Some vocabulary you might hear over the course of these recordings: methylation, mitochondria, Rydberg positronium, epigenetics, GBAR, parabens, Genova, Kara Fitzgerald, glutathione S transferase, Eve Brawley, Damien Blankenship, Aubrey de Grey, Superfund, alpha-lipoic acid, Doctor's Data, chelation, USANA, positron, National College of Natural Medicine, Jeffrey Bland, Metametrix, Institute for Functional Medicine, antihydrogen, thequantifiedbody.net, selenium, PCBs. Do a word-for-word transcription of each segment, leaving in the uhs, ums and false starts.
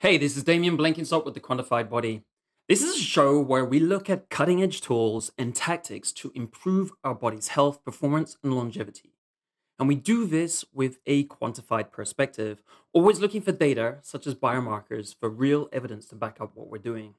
Hey, this is Damien Blankenship with The Quantified Body. This is a show where we look at cutting-edge tools and tactics to improve our body's health, performance, and longevity. And we do this with a quantified perspective, always looking for data, such as biomarkers, for real evidence to back up what we're doing.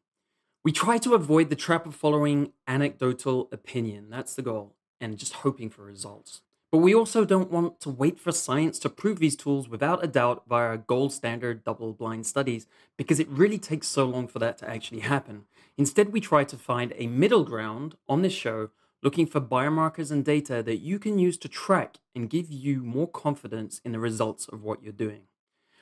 We try to avoid the trap of following anecdotal opinion, that's the goal, and just hoping for results. But we also don't want to wait for science to prove these tools without a doubt via gold standard double-blind studies, because it really takes so long for that to actually happen. Instead, we try to find a middle ground on this show, looking for biomarkers and data that you can use to track and give you more confidence in the results of what you're doing.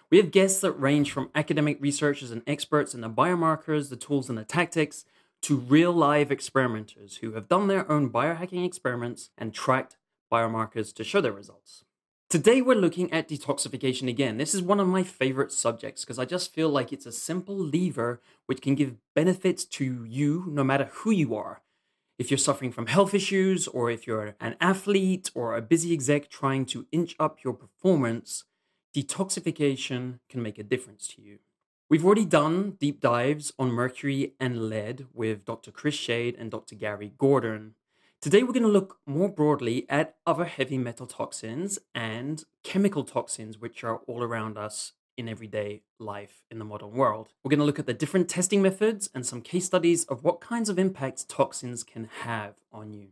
We have guests that range from academic researchers and experts in the biomarkers, the tools and the tactics, to real live experimenters who have done their own biohacking experiments and tracked biomarkers to show their results. Today we're looking at detoxification again. This is one of my favorite subjects because I just feel like it's a simple lever which can give benefits to you no matter who you are. If you're suffering from health issues, or if you're an athlete or a busy exec trying to inch up your performance, detoxification can make a difference to you. We've already done deep dives on mercury and lead with Doctor Chris Shade and Doctor Gary Gordon. Today we're going to look more broadly at other heavy metal toxins and chemical toxins which are all around us in everyday life in the modern world. We're going to look at the different testing methods and some case studies of what kinds of impacts toxins can have on you.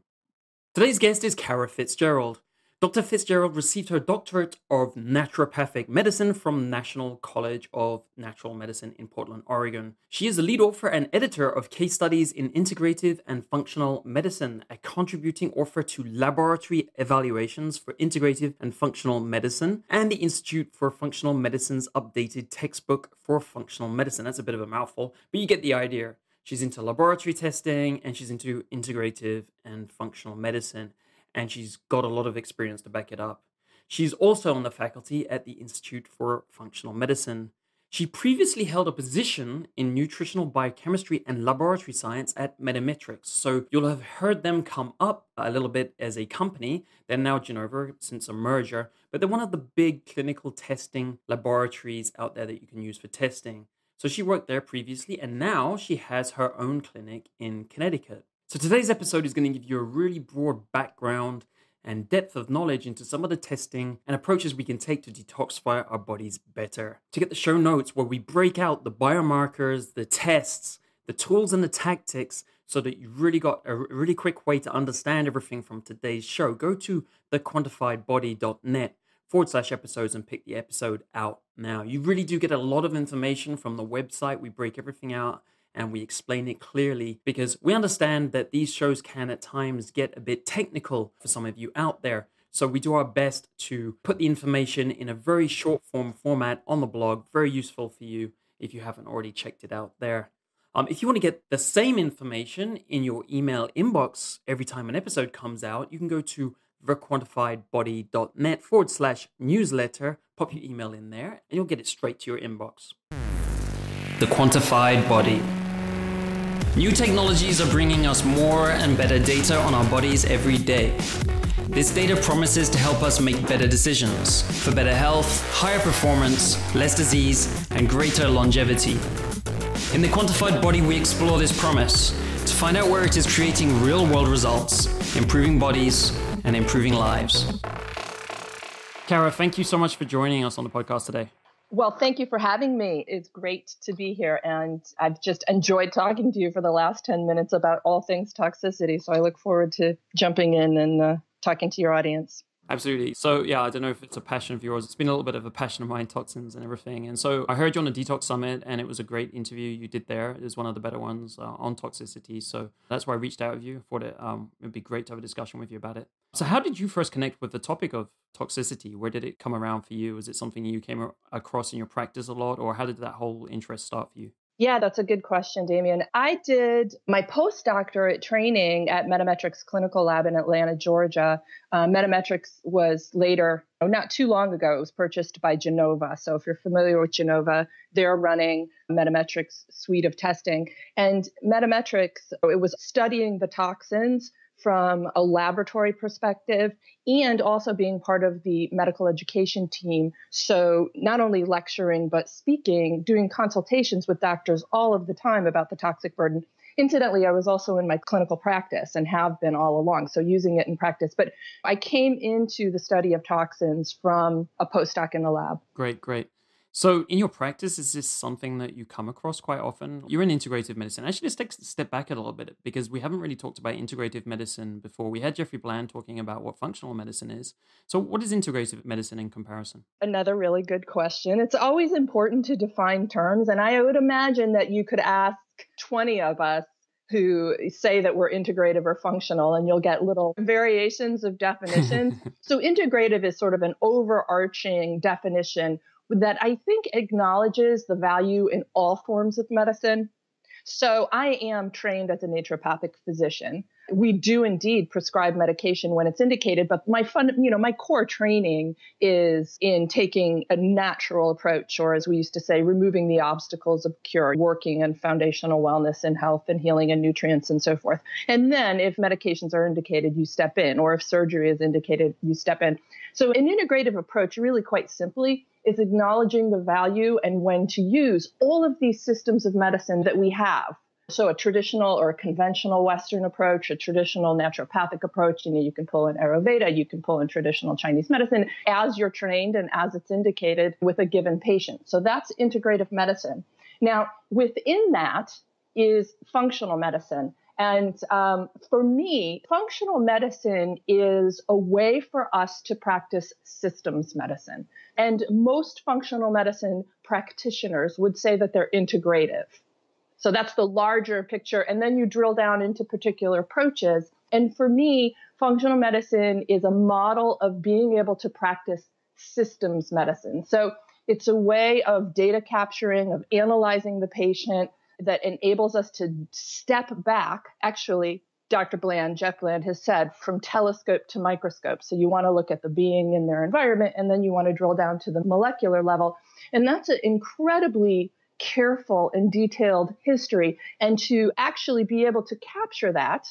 Today's guest is Kara Fitzgerald. Doctor Fitzgerald received her doctorate of naturopathic medicine from National College of Natural Medicine in Portland, Oregon. She is the lead author and editor of Case Studies in Integrative and Functional Medicine, a contributing author to Laboratory Evaluations for Integrative and Functional Medicine, and the Institute for Functional Medicine's updated textbook for functional medicine. That's a bit of a mouthful, but you get the idea. She's into laboratory testing, and she's into integrative and functional medicine. And she's got a lot of experience to back it up. She's also on the faculty at the Institute for Functional Medicine. She previously held a position in nutritional biochemistry and laboratory science at Metametrix. So you'll have heard them come up a little bit as a company. They're now Genova since a merger, but they're one of the big clinical testing laboratories out there that you can use for testing. So she worked there previously, and now she has her own clinic in Connecticut. So today's episode is going to give you a really broad background and depth of knowledge into some of the testing and approaches we can take to detoxify our bodies better. To get the show notes where we break out the biomarkers, the tests, the tools and the tactics, so that you really got a really quick way to understand everything from today's show, go to the quantified body dot net forward slash episodes and pick the episode out now. You really do get a lot of information from the website. We break everything out and we explain it clearly, because we understand that these shows can at times get a bit technical for some of you out there. So we do our best to put the information in a very short form format on the blog, very useful for you if you haven't already checked it out there. Um, if you want to get the same information in your email inbox every time an episode comes out, you can go to the quantified body dot net forward slash newsletter, pop your email in there, and you'll get it straight to your inbox. The Quantified Body. New technologies are bringing us more and better data on our bodies every day. This data promises to help us make better decisions for better health, higher performance, less disease, and greater longevity. In The Quantified Body, we explore this promise to find out where it is creating real-world results, improving bodies, and improving lives. Kara, thank you so much for joining us on the podcast today. Well, thank you for having me. It's great to be here, and I've just enjoyed talking to you for the last ten minutes about all things toxicity, so I look forward to jumping in and uh, talking to your audience. Absolutely. So yeah, I don't know if it's a passion of yours. It's been a little bit of a passion of mine, toxins and everything. And so I heard you on a detox summit, and it was a great interview you did there. It was one of the better ones uh, on toxicity. So that's why I reached out to you. I thought it um, it'd be great to have a discussion with you about it. So how did you first connect with the topic of toxicity? Where did it come around for you? Was it something you came across in your practice a lot, or how did that whole interest start for you? Yeah, that's a good question, Damien. I did my postdoctorate training at Metametrix Clinical Lab in Atlanta, Georgia. Uh, Metametrix was later, oh, not too long ago, it was purchased by Genova. So if you're familiar with Genova, they're running Metametrix suite of testing. And Metametrix, it was studying the toxins from a laboratory perspective and also being part of the medical education team. So not only lecturing, but speaking, doing consultations with doctors all of the time about the toxic burden. Incidentally, I was also in my clinical practice and have been all along, so using it in practice. But I came into the study of toxins from a postdoc in the lab. Great, great. So in your practice, is this something that you come across quite often? You're in integrative medicine. Actually, let's take a step back a little bit because we haven't really talked about integrative medicine before. We had Jeffrey Bland talking about what functional medicine is. So what is integrative medicine in comparison? Another really good question. It's always important to define terms. And I would imagine that you could ask twenty of us who say that we're integrative or functional, and you'll get little variations of definitions. So integrative is sort of an overarching definition that I think acknowledges the value in all forms of medicine. So I am trained as a naturopathic physician. We do indeed prescribe medication when it's indicated, but my fun, you know, my core training is in taking a natural approach, or as we used to say, removing the obstacles of cure, working on foundational wellness and health and healing and nutrients and so forth. And then if medications are indicated, you step in, or if surgery is indicated, you step in. So an integrative approach, really quite simply, is acknowledging the value and when to use all of these systems of medicine that we have. So a traditional or a conventional Western approach, a traditional naturopathic approach, you know, you can pull in Ayurveda, you can pull in traditional Chinese medicine as you're trained and as it's indicated with a given patient. So that's integrative medicine. Now, within that is functional medicine. And um, for me, functional medicine is a way for us to practice systems medicine. And most functional medicine practitioners would say that they're integrative. So that's the larger picture. And then you drill down into particular approaches. And for me, functional medicine is a model of being able to practice systems medicine. So it's a way of data capturing, of analyzing the patient, that enables us to step back. Actually, Doctor Bland, Jeff Bland, has said from telescope to microscope. So you want to look at the being in their environment, and then you want to drill down to the molecular level. And that's an incredibly careful and detailed history. And to actually be able to capture that,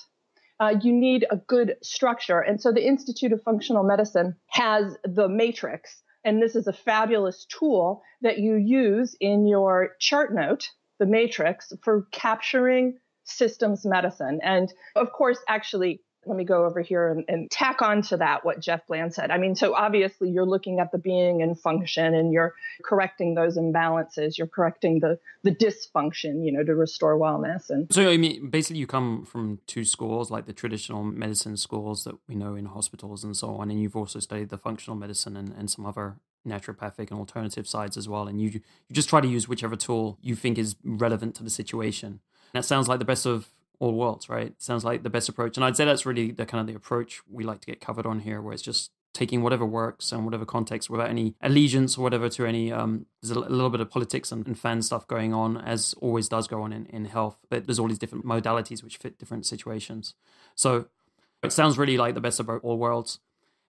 uh, you need a good structure. And so the Institute of Functional Medicine has the matrix. And this is a fabulous tool that you use in your chart note, the matrix, for capturing systems medicine. And of course, actually, let me go over here and, and tack on to that what Jeff Bland said. I mean, so obviously you're looking at the being and function, and you're correcting those imbalances, you're correcting the, the dysfunction, you know, to restore wellness. And so, I mean, basically you come from two schools, like the traditional medicine schools that we know in hospitals and so on, and you've also studied the functional medicine and, and some other naturopathic and alternative sides as well. And you you just try to use whichever tool you think is relevant to the situation. And that sounds like the best of all worlds, right? It sounds like the best approach. And I'd say that's really the kind of the approach we like to get covered on here, where it's just taking whatever works and whatever context without any allegiance or whatever to any, um, there's a little bit of politics and, and fan stuff going on, as always does go on in, in health, but there's all these different modalities which fit different situations. So it sounds really like the best of all worlds.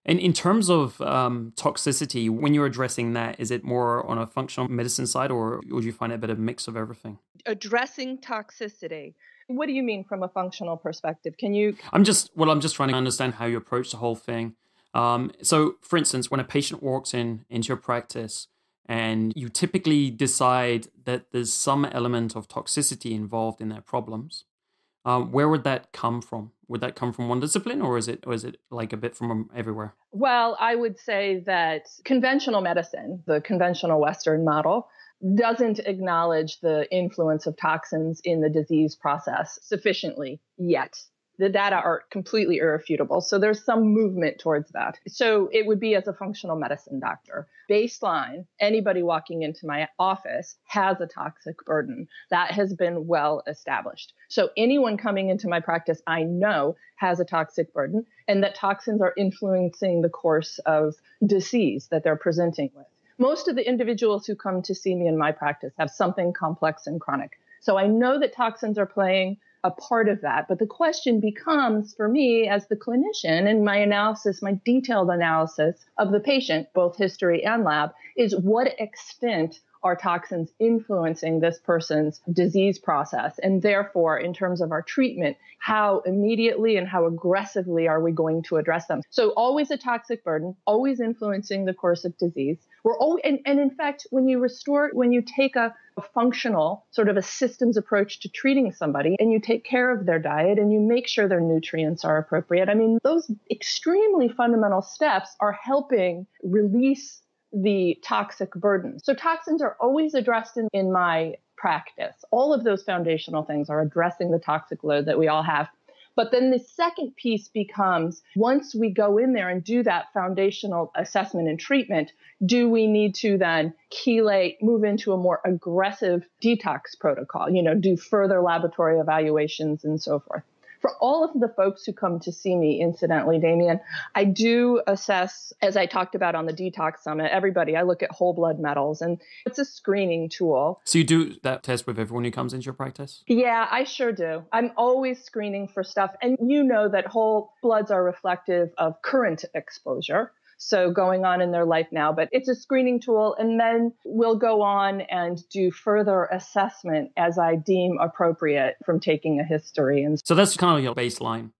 And in terms of um, toxicity, when you're addressing that, is it more on a functional medicine side, or, or do you find it a bit of a mix of everything? Addressing toxicity. What do you mean from a functional perspective? Can you... I'm just, well, I'm just trying to understand how you approach the whole thing. Um, so, for instance, when a patient walks in into your practice and you typically decide that there's some element of toxicity involved in their problems, Um, where would that come from? Would that come from one discipline, or is it, or is it like a bit from everywhere? Well, I would say that conventional medicine, the conventional Western model, doesn't acknowledge the influence of toxins in the disease process sufficiently yet. The data are completely irrefutable. So there's some movement towards that. So it would be as a functional medicine doctor. Baseline, anybody walking into my office has a toxic burden. That has been well established. So anyone coming into my practice, I know, has a toxic burden, and that toxins are influencing the course of disease that they're presenting with. Most of the individuals who come to see me in my practice have something complex and chronic. So I know that toxins are playing a part of that. But the question becomes for me as the clinician, and my analysis, my detailed analysis of the patient, both history and lab, is what extent are toxins influencing this person's disease process? And therefore, in terms of our treatment, how immediately and how aggressively are we going to address them? So always a toxic burden, always influencing the course of disease. We're always, and, and in fact, when you restore, when you take a, a functional sort of a systems approach to treating somebody and you take care of their diet and you make sure their nutrients are appropriate, I mean, those extremely fundamental steps are helping release the toxic burden. So toxins are always addressed in, in my practice. All of those foundational things are addressing the toxic load that we all have. But then the second piece becomes, once we go in there and do that foundational assessment and treatment, do we need to then chelate, move into a more aggressive detox protocol, you know, do further laboratory evaluations and so forth? For all of the folks who come to see me, incidentally, Damien, I do assess, as I talked about on the Detox Summit, everybody, I look at whole blood metals, and it's a screening tool. So you do that test with everyone who comes into your practice? Yeah, I sure do. I'm always screening for stuff. And you know that whole bloods are reflective of current exposure, so going on in their life now, but it's a screening tool. And then we'll go on and do further assessment as I deem appropriate from taking a history. And so that's kind of your baseline.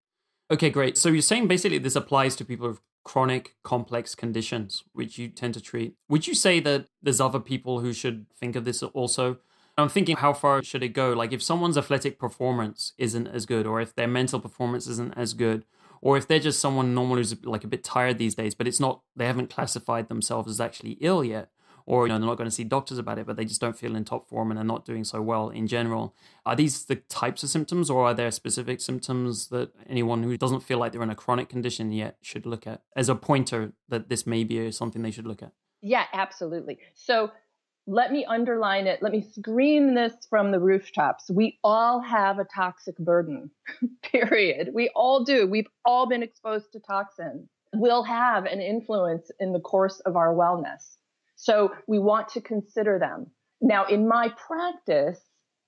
Okay, great. So you're saying basically this applies to people with chronic, complex conditions, which you tend to treat. Would you say that there's other people who should think of this also? I'm thinking, how far should it go? Like if someone's athletic performance isn't as good, or if their mental performance isn't as good, or if they're just someone normal who's like a bit tired these days, but it's not, they haven't classified themselves as actually ill yet, or you know, they're not going to see doctors about it, but they just don't feel in top form and are not doing so well in general. Are these the types of symptoms, or are there specific symptoms that anyone who doesn't feel like they're in a chronic condition yet should look at as a pointer that this may be something they should look at? Yeah, absolutely. So let me underline it. Let me scream this from the rooftops. We all have a toxic burden, period. We all do. We've all been exposed to toxins. We'll have an influence in the course of our wellness. So we want to consider them. Now, in my practice,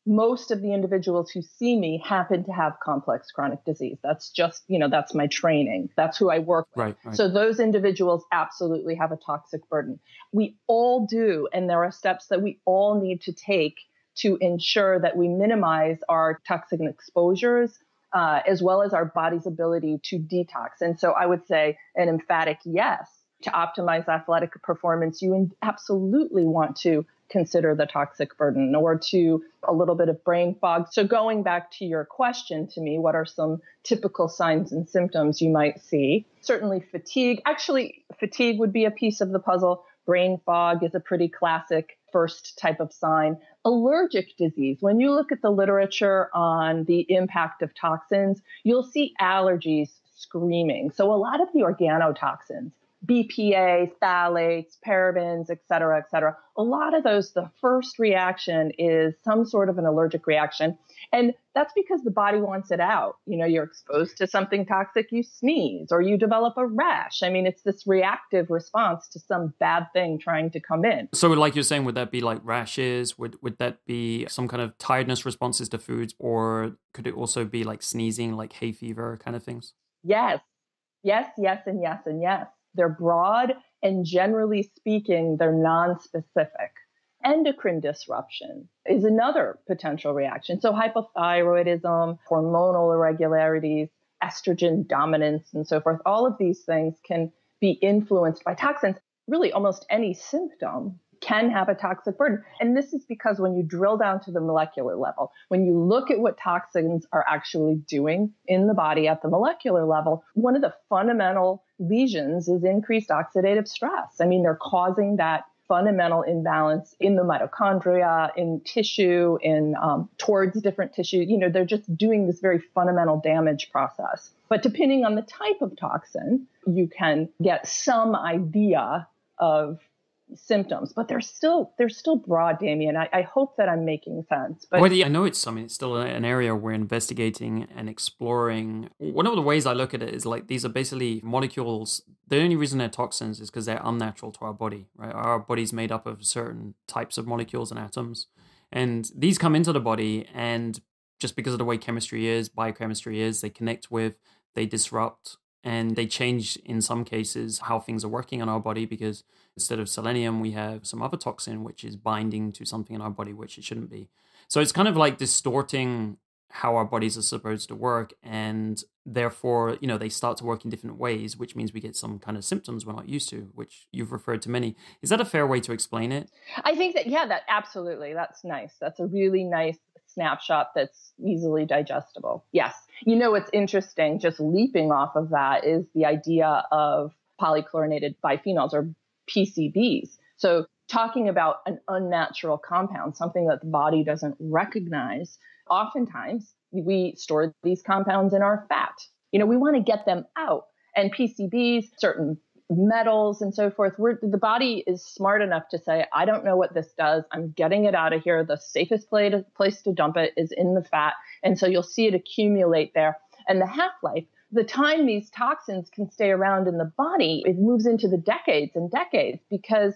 most of the individuals who see me happen to have complex chronic disease. That's just, you know, that's my training. That's who I work with. Right, right. So those individuals absolutely have a toxic burden. We all do. And there are steps that we all need to take to ensure that we minimize our toxic exposures, uh, as well as our body's ability to detox. And so I would say an emphatic yes to optimize athletic performance. You absolutely want to consider the toxic burden, or to a little bit of brain fog. So going back to your question to me, what are some typical signs and symptoms you might see? Certainly fatigue. Actually, fatigue would be a piece of the puzzle. Brain fog is a pretty classic first type of sign. Allergic disease. When you look at the literature on the impact of toxins, you'll see allergies screaming. So a lot of the organotoxins, B P A, phthalates, parabens, et cetera, et cetera. A lot of those, the first reaction is some sort of an allergic reaction. And that's because the body wants it out. You know, you're exposed to something toxic, you sneeze, or you develop a rash. I mean, it's this reactive response to some bad thing trying to come in. So like you're saying, would that be like rashes? Would, would that be some kind of tiredness responses to foods? Or could it also be like sneezing, like hay fever kind of things? Yes. Yes, yes, and yes, and yes. They're broad, and generally speaking, they're non-specific. Endocrine disruption is another potential reaction. So hypothyroidism, hormonal irregularities, estrogen dominance, and so forth. All of these things can be influenced by toxins. Really, almost any symptom can have a toxic burden. And this is because when you drill down to the molecular level, when you look at what toxins are actually doing in the body at the molecular level, one of the fundamental lesions is increased oxidative stress. I mean, they're causing that fundamental imbalance in the mitochondria, in tissue, in um, towards different tissue. You know, they're just doing this very fundamental damage process. But depending on the type of toxin, you can get some idea of symptoms, but they're still they're still broad, Damien. I, I hope that I'm making sense. But well, yeah, I know it's I mean it's still an area we're investigating and exploring. One of the ways I look at it is like these are basically molecules. The only reason they're toxins is because they're unnatural to our body, right? Our body's made up of certain types of molecules and atoms, and these come into the body, and just because of the way chemistry is, biochemistry is, they connect with, they disrupt, and they change in some cases how things are working in our body, because instead of selenium, we have some other toxin which is binding to something in our body which it shouldn't be. So it's kind of like distorting how our bodies are supposed to work, and therefore, you know, they start to work in different ways, which means we get some kind of symptoms we're not used to, which you've referred to many. Is that a fair way to explain it? I think that, yeah, that absolutely. That's nice. That's a really nice snapshot that's easily digestible. Yes. You know, what's interesting, just leaping off of that, is the idea of polychlorinated biphenyls, or P C Bs. So talking about an unnatural compound, something that the body doesn't recognize, oftentimes we store these compounds in our fat. You know, we want to get them out. And P C Bs, certain metals and so forth, we're, the body is smart enough to say, I don't know what this does. I'm getting it out of here. The safest place to dump it is in the fat. And so you'll see it accumulate there. And the half-life, the time these toxins can stay around in the body, it moves into the decades and decades, because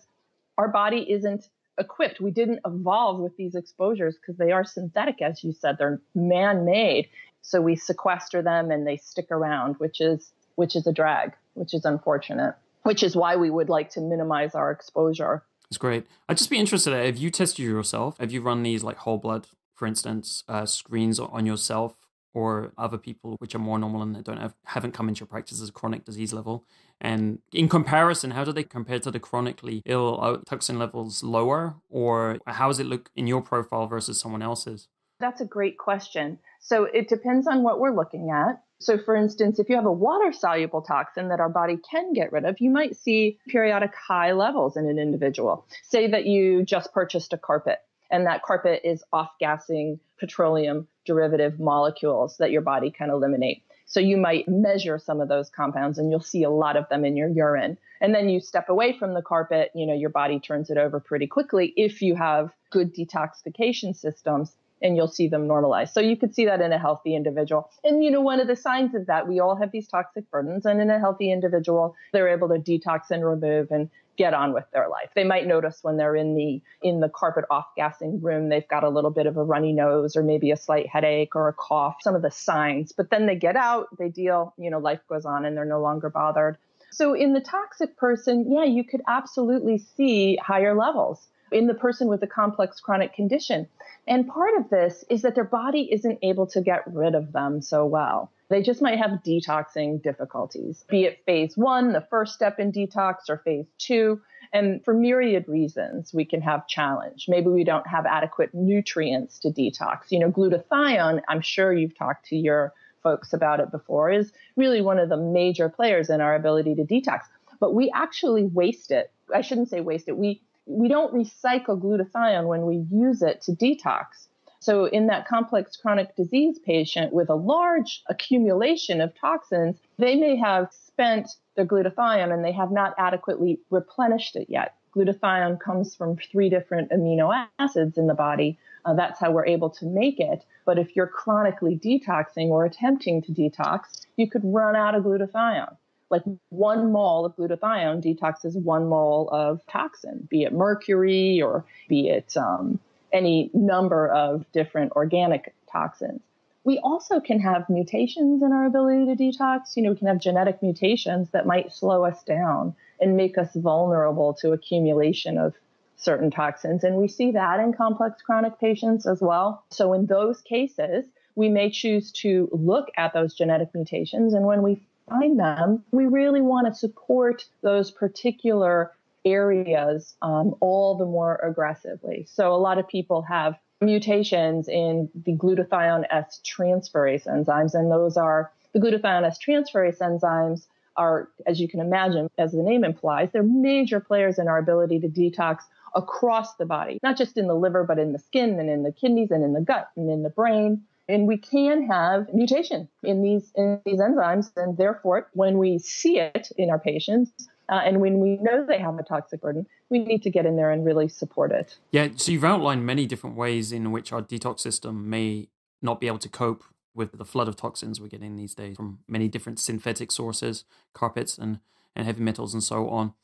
our body isn't equipped. We didn't evolve with these exposures because they are synthetic, as you said, they're man-made. So we sequester them and they stick around, which is which is a drag, which is unfortunate, which is why we would like to minimize our exposure. That's great. I'd just be interested, have you tested yourself? Have you run these, like, whole blood, for instance, uh, screens on yourself or other people which are more normal and that don't have, haven't come into your practice as a chronic disease level? And in comparison, how do they compare to the chronically ill? Are toxin levels lower, or how does it look in your profile versus someone else's? That's a great question. So it depends on what we're looking at. So for instance, if you have a water-soluble toxin that our body can get rid of, you might see periodic high levels in an individual. Say that you just purchased a carpet, and that carpet is off-gassing petroleum derivative molecules that your body can eliminate. So you might measure some of those compounds and you'll see a lot of them in your urine. And then you step away from the carpet, you know, your body turns it over pretty quickly if you have good detoxification systems, and you'll see them normalize. So you could see that in a healthy individual. And, you know, one of the signs of that, we all have these toxic burdens, and in a healthy individual, they're able to detox and remove and get on with their life. They might notice when they're in the in the carpet off-gassing room, they've got a little bit of a runny nose or maybe a slight headache or a cough, some of the signs. But then they get out, they deal, you know, life goes on and they're no longer bothered. So in the toxic person, yeah, you could absolutely see higher levels in the person with a complex chronic condition. And part of this is that their body isn't able to get rid of them so well. They just might have detoxing difficulties, be it phase one, the first step in detox, or phase two. And for myriad reasons, we can have challenge. Maybe we don't have adequate nutrients to detox. You know, glutathione, I'm sure you've talked to your folks about it before, is really one of the major players in our ability to detox. But we actually waste it. I shouldn't say waste it. We We don't recycle glutathione when we use it to detox. So in that complex chronic disease patient with a large accumulation of toxins, they may have spent their glutathione and they have not adequately replenished it yet. Glutathione comes from three different amino acids in the body. Uh, that's how we're able to make it. But if you're chronically detoxing or attempting to detox, you could run out of glutathione. Like one mole of glutathione detoxes one mole of toxin, be it mercury or be it um, any number of different organic toxins. We also can have mutations in our ability to detox. You know, we can have genetic mutations that might slow us down and make us vulnerable to accumulation of certain toxins. And we see that in complex chronic patients as well. So in those cases, we may choose to look at those genetic mutations. And when we find them, we really want to support those particular areas um, all the more aggressively. So a lot of people have mutations in the glutathione S transferase enzymes, and those are the glutathione S transferase enzymes are, as you can imagine, as the name implies, they're major players in our ability to detox across the body, not just in the liver, but in the skin and in the kidneys and in the gut and in the brain. And we can have mutation in these in these enzymes, and therefore, when we see it in our patients, uh, and when we know they have a toxic burden, we need to get in there and really support it. Yeah, so you've outlined many different ways in which our detox system may not be able to cope with the flood of toxins we're getting these days from many different synthetic sources, carpets and, and heavy metals and so on.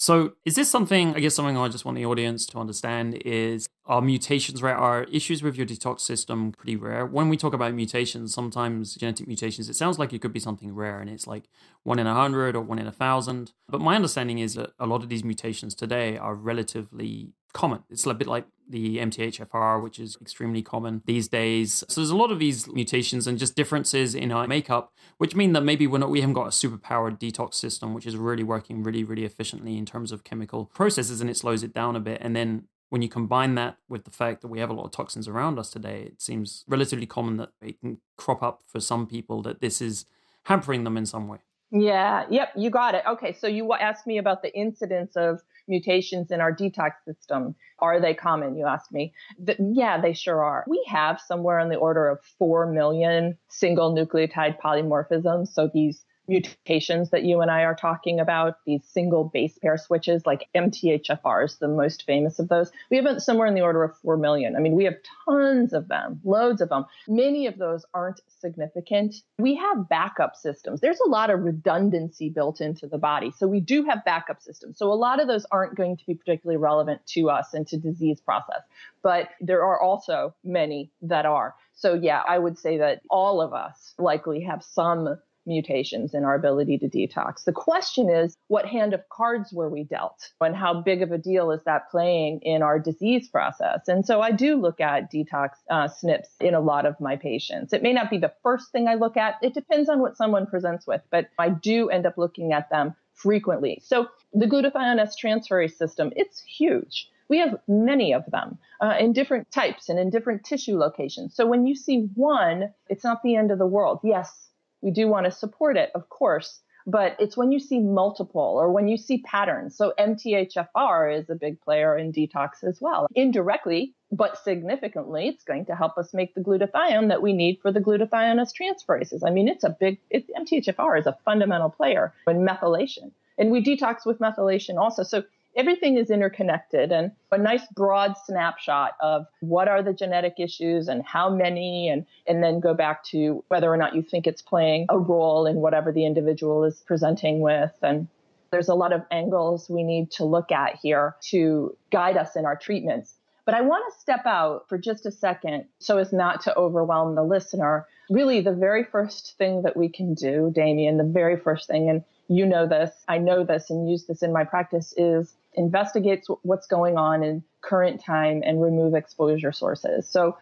So is this something, I guess something I just want the audience to understand is, are mutations rare? Are issues with your detox system pretty rare? When we talk about mutations, sometimes genetic mutations, it sounds like it could be something rare and it's like one in a hundred or one in a thousand. But my understanding is that a lot of these mutations today are relatively common. It's a bit like the M T H F R, which is extremely common these days. So there's a lot of these mutations and just differences in our makeup, which mean that maybe we're not, we haven't got a superpowered detox system, which is really working really, really efficiently in terms of chemical processes, and it slows it down a bit. And then when you combine that with the fact that we have a lot of toxins around us today, it seems relatively common that it can crop up for some people that this is hampering them in some way. Yeah. Yep. You got it. Okay. So you asked me about the incidence of mutations in our detox system. Are they common? You asked me. The, yeah, they sure are. We have somewhere in the order of four million single nucleotide polymorphisms. So these mutations that you and I are talking about, these single base pair switches, like M T H F R is the most famous of those. We have somewhere in the order of four million. I mean, we have tons of them, loads of them. Many of those aren't significant. We have backup systems. There's a lot of redundancy built into the body. So we do have backup systems. So a lot of those aren't going to be particularly relevant to us and to disease process, but there are also many that are. So yeah, I would say that all of us likely have some mutations in our ability to detox. The question is, what hand of cards were we dealt? And how big of a deal is that playing in our disease process? And so I do look at detox uh, S N Ps in a lot of my patients. It may not be the first thing I look at. It depends on what someone presents with, but I do end up looking at them frequently. So the glutathione S transferase system, it's huge. We have many of them uh, in different types and in different tissue locations. So when you see one, it's not the end of the world. Yes, we do want to support it, of course, but it's when you see multiple or when you see patterns. So M T H F R is a big player in detox as well. Indirectly, but significantly, it's going to help us make the glutathione that we need for the glutathione S transferases. I mean, it's a big, it, M T H F R is a fundamental player in methylation. And we detox with methylation also. So everything is interconnected, and a nice broad snapshot of what are the genetic issues and how many, and, and then go back to whether or not you think it's playing a role in whatever the individual is presenting with. And there's a lot of angles we need to look at here to guide us in our treatments. But I want to step out for just a second so as not to overwhelm the listener. Really, the very first thing that we can do, Damien, the very first thing, and you know this, I know this and use this in my practice, is investigates what's going on in current time and remove exposure sources. So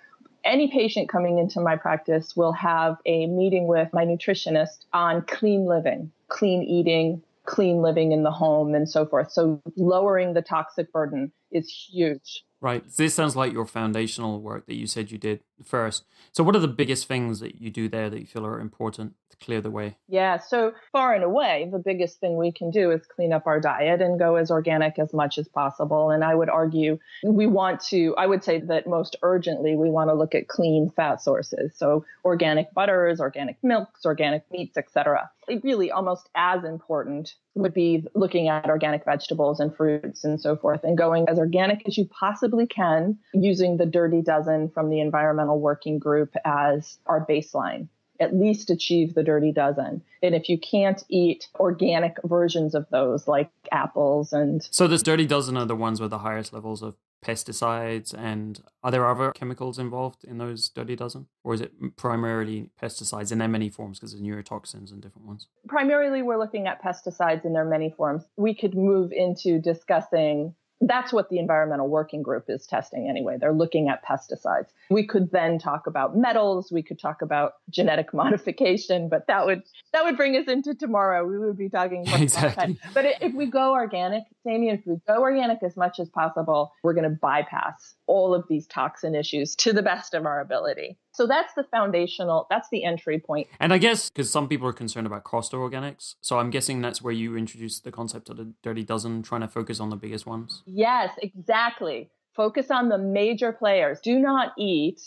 any patient coming into my practice will have a meeting with my nutritionist on clean living, clean eating, clean living in the home, and so forth. So lowering the toxic burden is huge. Right. This sounds like your foundational work that you said you did first. So what are the biggest things that you do there that you feel are important to clear the way? Yeah. So far and away, the biggest thing we can do is clean up our diet and go as organic as much as possible. And I would argue we want to, I would say that most urgently, we want to look at clean fat sources. So organic butters, organic milks, organic meats, et cetera. It really almost as important would be looking at organic vegetables and fruits and so forth, and going as organic as you possibly can using the Dirty Dozen from the Environmental Working Group as our baseline. At least achieve the Dirty Dozen. And if you can't eat organic versions of those, like apples and... So this Dirty Dozen are the ones with the highest levels of pesticides, and are there other chemicals involved in those Dirty Dozen? Or is it primarily pesticides in their many forms, because there's neurotoxins and different ones? Primarily, we're looking at pesticides in their many forms. We could move into discussing... That's what the Environmental Working Group is testing anyway. They're looking at pesticides. We could then talk about metals. We could talk about genetic modification, but that would that would bring us into tomorrow. We would be talking about exactly. That. But if we go organic, Damien, if we go organic as much as possible, we're going to bypass all of these toxin issues to the best of our ability. So that's the foundational, that's the entry point. And I guess, because some people are concerned about cost of organics, so I'm guessing that's where you introduced the concept of the Dirty Dozen, trying to focus on the biggest ones. Yes, exactly. Focus on the major players. Do not eat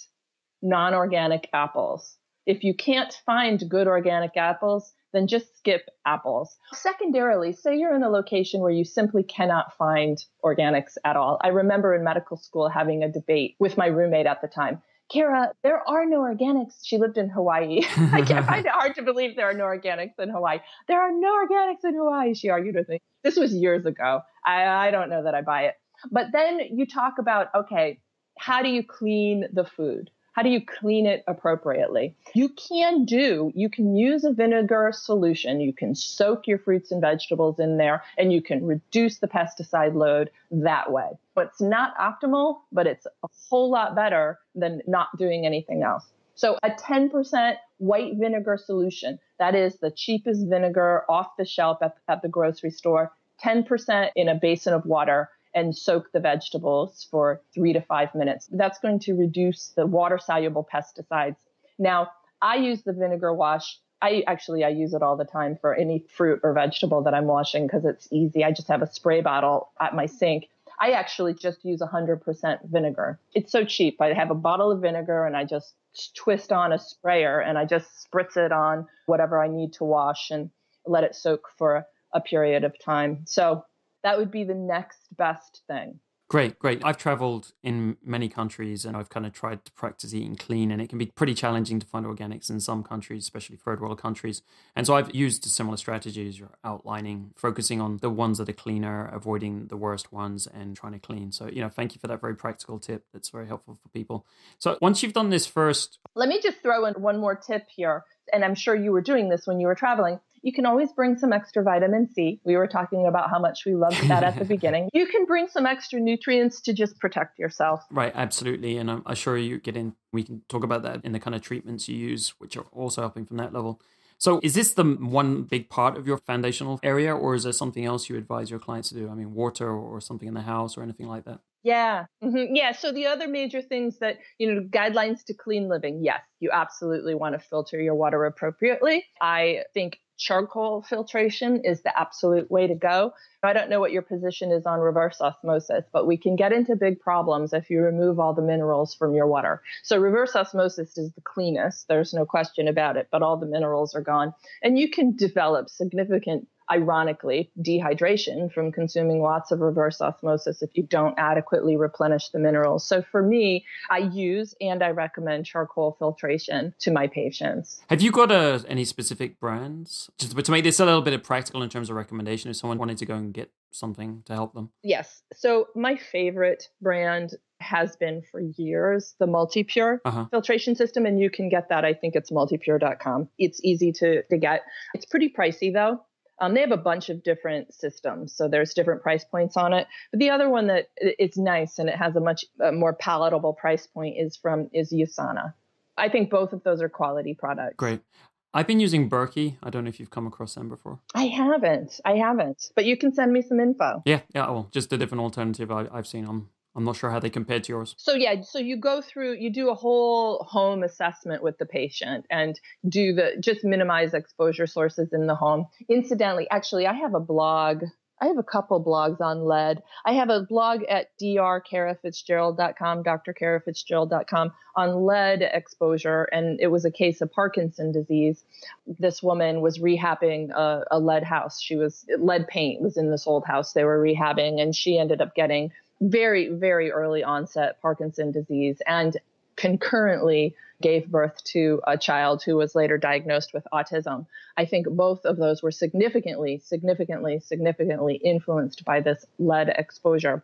non-organic apples. If you can't find good organic apples, then just skip apples. Secondarily, say you're in a location where you simply cannot find organics at all. I remember in medical school having a debate with my roommate at the time. Kara, there are no organics. She lived in Hawaii. I can't find it hard to believe there are no organics in Hawaii. There are no organics in Hawaii, she argued with me. This was years ago. I, I don't know that I buy it. But then you talk about, okay, how do you clean the food? How do you clean it appropriately? You can do, you can use a vinegar solution. You can soak your fruits and vegetables in there, and you can reduce the pesticide load that way. It's not optimal, but it's a whole lot better than not doing anything else. So a ten percent white vinegar solution, that is the cheapest vinegar off the shelf at, at the grocery store, ten percent in a basin of water, and soak the vegetables for three to five minutes. That's going to reduce the water-soluble pesticides. Now, I use the vinegar wash. I actually, I use it all the time for any fruit or vegetable that I'm washing because it's easy. I just have a spray bottle at my sink. I actually just use one hundred percent vinegar. It's so cheap. I have a bottle of vinegar and I just twist on a sprayer and I just spritz it on whatever I need to wash and let it soak for a period of time. So that would be the next best thing. Great, great. I've traveled in many countries and I've kind of tried to practice eating clean, and it can be pretty challenging to find organics in some countries, especially third world countries. And so I've used similar strategies you're outlining, focusing on the ones that are cleaner, avoiding the worst ones and trying to clean. So, you know, thank you for that very practical tip. That's very helpful for people. So once you've done this first... Let me just throw in one more tip here. And I'm sure you were doing this when you were traveling. You can always bring some extra vitamin C. We were talking about how much we loved that at the beginning. You can bring some extra nutrients to just protect yourself. Right, absolutely. And I'm sure you get in, we can talk about that in the kind of treatments you use, which are also helping from that level. So is this the one big part of your foundational area, or is there something else you advise your clients to do? I mean, water or something in the house or anything like that? Yeah. Mm-hmm. Yeah. So the other major things that, you know, guidelines to clean living. Yes, you absolutely want to filter your water appropriately. I think charcoal filtration is the absolute way to go. I don't know what your position is on reverse osmosis, but we can get into big problems if you remove all the minerals from your water. So reverse osmosis is the cleanest. There's no question about it, but all the minerals are gone. And you can develop significant, ironically, dehydration from consuming lots of reverse osmosis if you don't adequately replenish the minerals. So for me, I use and I recommend charcoal filtration to my patients. Have you got a, any specific brands? Just to make this a little bit of practical in terms of recommendation, if someone wanted to go and get something to help them. Yes. So my favorite brand has been for years, the MultiPure uh-huh. filtration system. And you can get that. I think it's multi pure dot com. It's easy to, to get. It's pretty pricey though. Um, they have a bunch of different systems, so there's different price points on it. But the other one that it's nice and it has a much uh, more palatable price point is from is USANA. I think both of those are quality products. Great. I've been using Berkey. I don't know if you've come across them before. I haven't. I haven't. But you can send me some info. Yeah, yeah. Well, just a different alternative I, I've seen on. I'm not sure how they compare to yours. So yeah, so you go through, you do a whole home assessment with the patient and do the, just minimize exposure sources in the home. Incidentally, actually, I have a blog. I have a couple blogs on lead. I have a blog at D R Cara Fitzgerald dot com, Doctor Cara Fitzgerald dot com on lead exposure. And it was a case of Parkinson's disease. This woman was rehabbing a, a lead house. She was, lead paint was in this old house they were rehabbing, and she ended up getting very, very early onset Parkinson's disease and concurrently gave birth to a child who was later diagnosed with autism. I think both of those were significantly, significantly, significantly influenced by this lead exposure.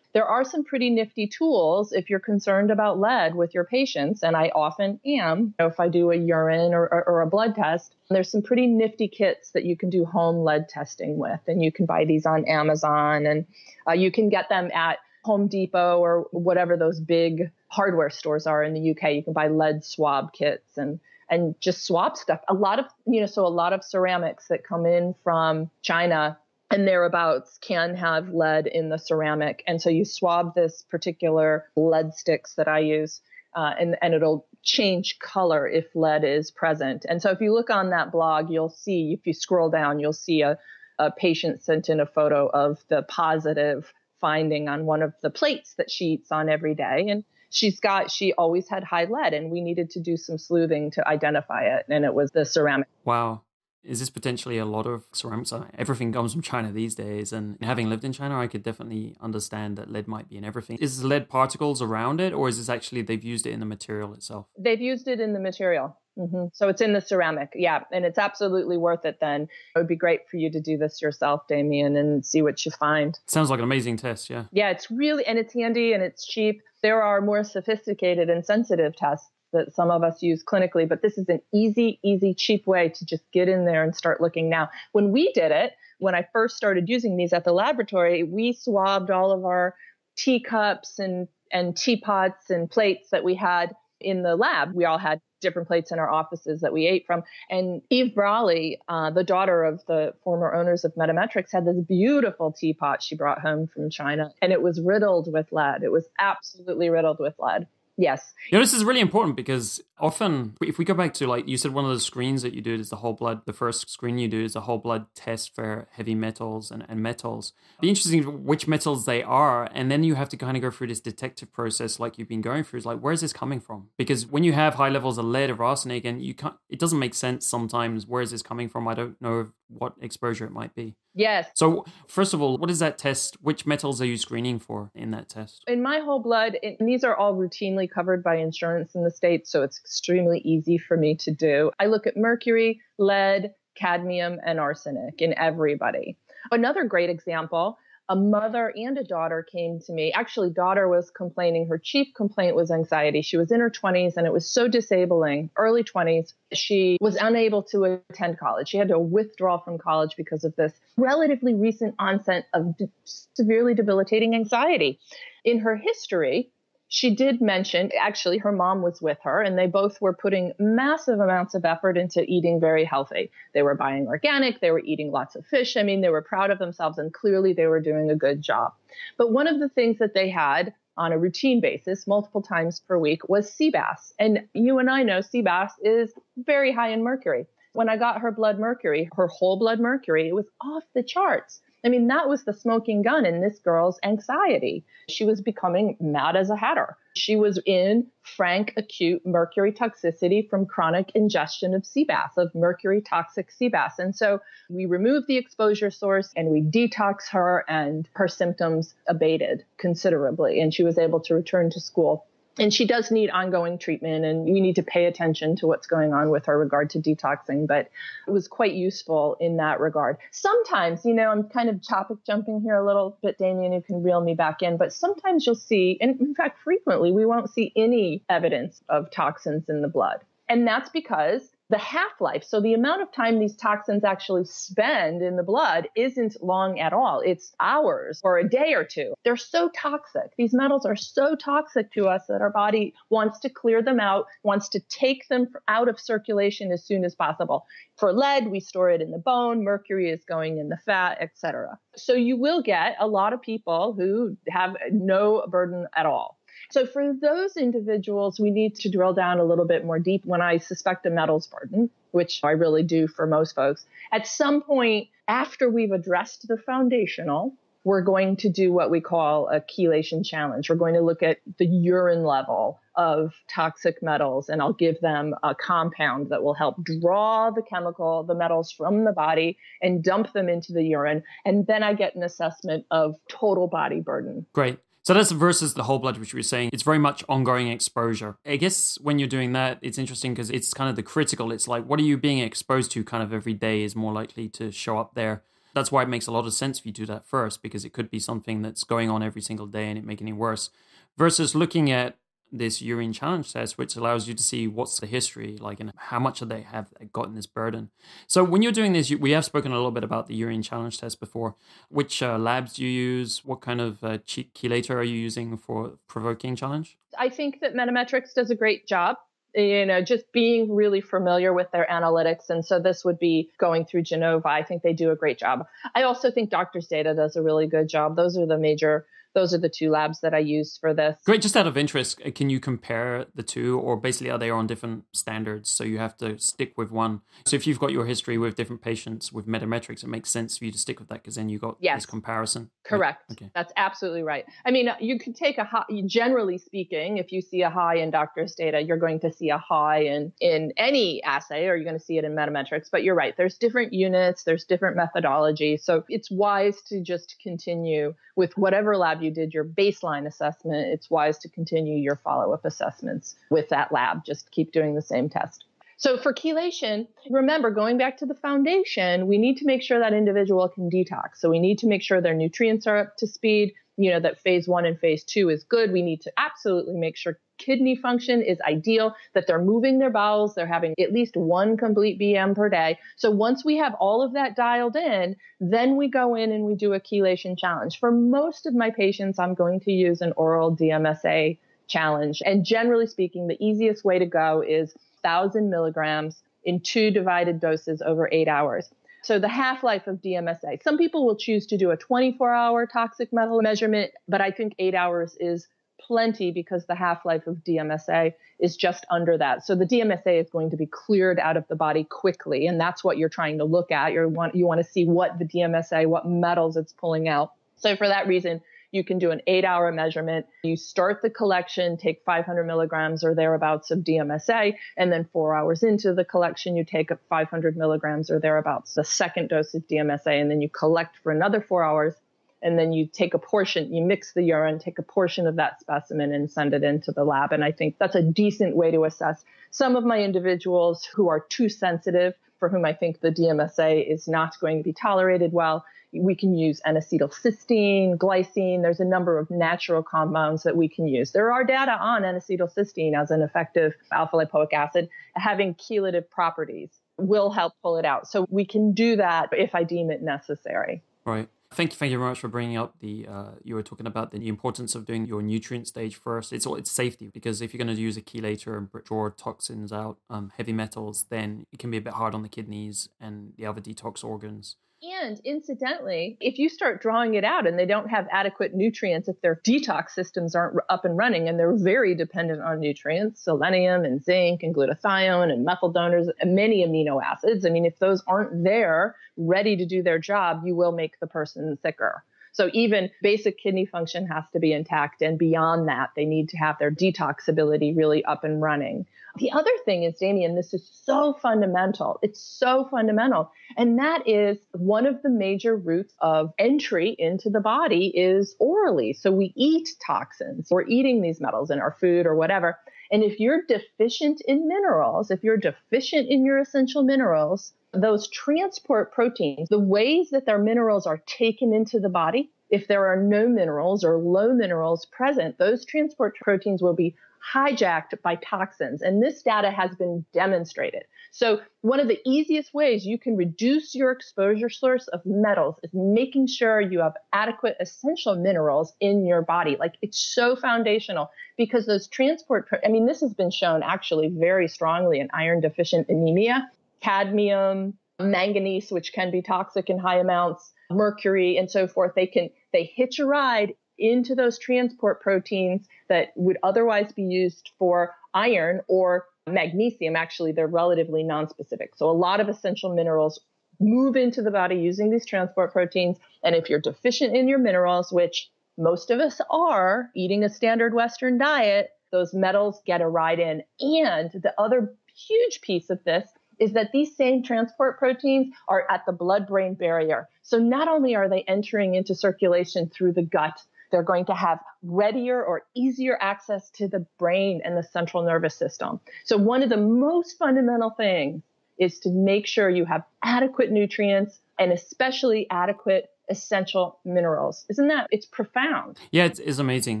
There are some pretty nifty tools if you're concerned about lead with your patients, and I often am. If I do a urine or, or, or a blood test, there's some pretty nifty kits that you can do home lead testing with, and you can buy these on Amazon, and uh, you can get them at Home Depot or whatever those big hardware stores are in the U K. You can buy lead swab kits and and just swab stuff. A lot of, you know, so a lot of ceramics that come in from China and thereabouts can have lead in the ceramic. And so you swab this particular lead sticks that I use, uh, and, and it'll change color if lead is present. And so if you look on that blog, you'll see, if you scroll down, you'll see a, a patient sent in a photo of the positive finding on one of the plates that she eats on every day. And she's got, she always had high lead, and we needed to do some sleuthing to identify it. And it was the ceramic. Wow. Is this potentially a lot of ceramics? Everything comes from China these days. And having lived in China, I could definitely understand that lead might be in everything. Is lead particles around it, or is this actually they've used it in the material itself? They've used it in the material. Mm-hmm. So it's in the ceramic. Yeah. And it's absolutely worth it then. It would be great for you to do this yourself, Damien, and see what you find. Sounds like an amazing test. Yeah. Yeah. It's really, and it's handy and it's cheap. There are more sophisticated and sensitive tests that some of us use clinically, but this is an easy, easy, cheap way to just get in there and start looking now. When we did it, when I first started using these at the laboratory, we swabbed all of our teacups and, and teapots and plates that we had in the lab. We all had different plates in our offices that we ate from. And Eve Brawley, uh, the daughter of the former owners of Metametrix, had this beautiful teapot she brought home from China, and it was riddled with lead. It was absolutely riddled with lead. Yes. You know, this is really important because often if we go back to, like you said, one of the screens that you do is the whole blood. The first screen you do is a whole blood test for heavy metals and, and metals. It'd be interesting which metals they are. And then you have to kind of go through this detective process like you've been going through. It's like, where is this coming from? Because when you have high levels of lead or arsenic and you can't, it doesn't make sense sometimes. Where is this coming from? I don't know what exposure it might be. Yes. So first of all, what is that test? Which metals are you screening for in that test? In my whole blood, it, and these are all routinely covered by insurance in the States, so it's extremely easy for me to do. I look at mercury, lead, cadmium, and arsenic in everybody. Another great example, a mother and a daughter came to me. Actually, daughter was complaining. Her chief complaint was anxiety. She was in her twenties and it was so disabling, early twenties. She was unable to attend college. She had to withdraw from college because of this relatively recent onset of de- severely debilitating anxiety. In her history, she did mention, actually, her mom was with her and they both were putting massive amounts of effort into eating very healthy. They were buying organic. They were eating lots of fish. I mean, they were proud of themselves and clearly they were doing a good job. But one of the things that they had on a routine basis, multiple times per week, was sea bass. And you and I know sea bass is very high in mercury. When I got her blood mercury, her whole blood mercury, it was off the charts. I mean, that was the smoking gun in this girl's anxiety. She was becoming mad as a hatter. She was in frank acute mercury toxicity from chronic ingestion of sea bass, of mercury toxic sea bass. And so we removed the exposure source and we detoxed her, and her symptoms abated considerably. And she was able to return to school. And she does need ongoing treatment, and we need to pay attention to what's going on with her regard to detoxing, but it was quite useful in that regard. Sometimes, you know, I'm kind of topic jumping here a little bit, Damien, you can reel me back in, but sometimes you'll see, and in fact, frequently, we won't see any evidence of toxins in the blood. And that's because the half-life, so the amount of time these toxins actually spend in the blood, isn't long at all. It's hours or a day or two. They're so toxic. These metals are so toxic to us that our body wants to clear them out, wants to take them out of circulation as soon as possible. For lead, we store it in the bone. Mercury is going in the fat, et cetera. So you will get a lot of people who have no burden at all. So for those individuals, we need to drill down a little bit more deep. When I suspect a metals burden, which I really do for most folks, at some point after we've addressed the foundational, we're going to do what we call a chelation challenge. We're going to look at the urine level of toxic metals, and I'll give them a compound that will help draw the chemical, the metals from the body, and dump them into the urine. And then I get an assessment of total body burden. Great. So that's versus the whole blood, which we were saying. It's very much ongoing exposure. I guess when you're doing that, it's interesting because it's kind of the critical. It's like, what are you being exposed to kind of every day is more likely to show up there. That's why it makes a lot of sense if you do that first, because it could be something that's going on every single day and it making it worse. Versus looking at this urine challenge test, which allows you to see what's the history like and how much of they have gotten this burden. So when you're doing this, you, we have spoken a little bit about the urine challenge test before. Which uh, labs do you use? What kind of uh, chelator are you using for provoking challenge? I think that Metametrix does a great job, you know, just being really familiar with their analytics. And so this would be going through Genova. I think they do a great job. I also think Doctor's Data does a really good job. Those are the major Those are the two labs that I use for this. Great. Just out of interest, can you compare the two, or basically are they on different standards? So you have to stick with one. So if you've got your history with different patients with Metametrix, it makes sense for you to stick with that because then you got yes. this comparison. Correct. Right. Okay. That's absolutely right. I mean, you could take a high, generally speaking, if you see a high in Doctor's Data, you're going to see a high in, in any assay, or you're going to see it in Metametrix. But you're right. There's different units. There's different methodologies. So it's wise to just continue with whatever lab you you did your baseline assessment. It's wise to continue your follow-up assessments with that lab. Just keep doing the same test. So for chelation, remember, going back to the foundation, we need to make sure that individual can detox. So we need to make sure their nutrients are up to speed, you know, that phase one and phase two is good. We need to absolutely make sure kidney function is ideal, that they're moving their bowels, they're having at least one complete B M per day. So once we have all of that dialed in, then we go in and we do a chelation challenge. For most of my patients, I'm going to use an oral D M S A challenge. And generally speaking, the easiest way to go is one thousand milligrams in two divided doses over eight hours. So the half-life of D M S A. Some people will choose to do a twenty-four hour toxic metal measurement, but I think eight hours is plenty because the half-life of D M S A is just under that. So the D M S A is going to be cleared out of the body quickly, and that's what you're trying to look at. You want you want to see what the D M S A, what metals it's pulling out. So for that reason, you can do an eight hour measurement. You start the collection, take five hundred milligrams or thereabouts of D M S A, and then four hours into the collection, you take five hundred milligrams or thereabouts, the second dose of D M S A, and then you collect for another four hours, and then you take a portion, you mix the urine, take a portion of that specimen and send it into the lab. And I think that's a decent way to assess. Some of my individuals who are too sensitive, for whom I think the D M S A is not going to be tolerated well, we can use N-acetylcysteine, glycine. There's a number of natural compounds that we can use. There are data on N-acetylcysteine as an effective alpha-lipoic acid having chelative properties will help pull it out. So we can do that if I deem it necessary. Right. Thank you, thank you very much for bringing up the, uh, you were talking about the importance of doing your nutrient stage first. It's all, it's safety, because if you're going to use a chelator and draw toxins out, um, heavy metals, then it can be a bit hard on the kidneys and the other detox organs. And incidentally, if you start drawing it out and they don't have adequate nutrients, if their detox systems aren't up and running, and they're very dependent on nutrients, selenium and zinc and glutathione and methyl donors, and many amino acids. I mean, if those aren't there ready to do their job, you will make the person sicker. So even basic kidney function has to be intact. And beyond that, they need to have their detox ability really up and running. The other thing is, Damien, this is so fundamental. It's so fundamental. And that is one of the major routes of entry into the body is orally. So we eat toxins. We're eating these metals in our food or whatever. And if you're deficient in minerals, if you're deficient in your essential minerals, those transport proteins, the ways that their minerals are taken into the body, if there are no minerals or low minerals present, those transport proteins will be hijacked by toxins. And this data has been demonstrated. So one of the easiest ways you can reduce your exposure source of metals is making sure you have adequate essential minerals in your body. Like, it's so foundational, because those transport, I mean, this has been shown actually very strongly in iron deficient anemia. Cadmium, manganese, which can be toxic in high amounts, mercury, and so forth. They can they hitch a ride into those transport proteins that would otherwise be used for iron or magnesium. Actually, they're relatively nonspecific. So a lot of essential minerals move into the body using these transport proteins. And if you're deficient in your minerals, which most of us are, eating a standard Western diet, those metals get a ride in. And the other huge piece of this is that these same transport proteins are at the blood-brain barrier. So not only are they entering into circulation through the gut, they're going to have readier or easier access to the brain and the central nervous system. So one of the most fundamental things is to make sure you have adequate nutrients and especially adequate essential minerals. Isn't that, it's profound. Yeah, it's, it's amazing.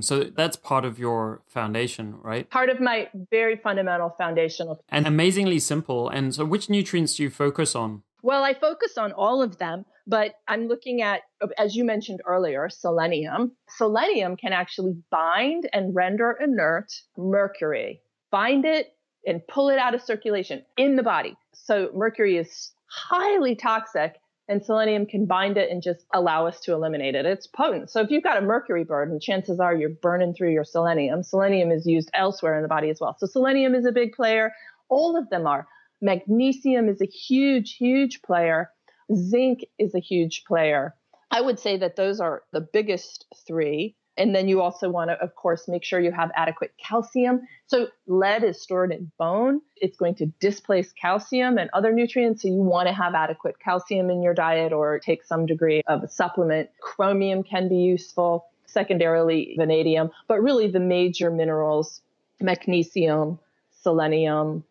So that's part of your foundation, right? Part of my very fundamental foundational. And amazingly simple. And so which nutrients do you focus on? Well, I focus on all of them, but I'm looking at, as you mentioned earlier, selenium. Selenium can actually bind and render inert mercury, bind it and pull it out of circulation in the body. So mercury is highly toxic, and selenium can bind it and just allow us to eliminate it. It's potent. So if you've got a mercury burden, chances are you're burning through your selenium. Selenium is used elsewhere in the body as well. So selenium is a big player. All of them are. Magnesium is a huge, huge player. Zinc is a huge player. I would say that those are the biggest three. And then you also want to, of course, make sure you have adequate calcium. So lead is stored in bone. It's going to displace calcium and other nutrients. So you want to have adequate calcium in your diet or take some degree of a supplement. Chromium can be useful, secondarily vanadium, but really the major minerals, magnesium, selenium,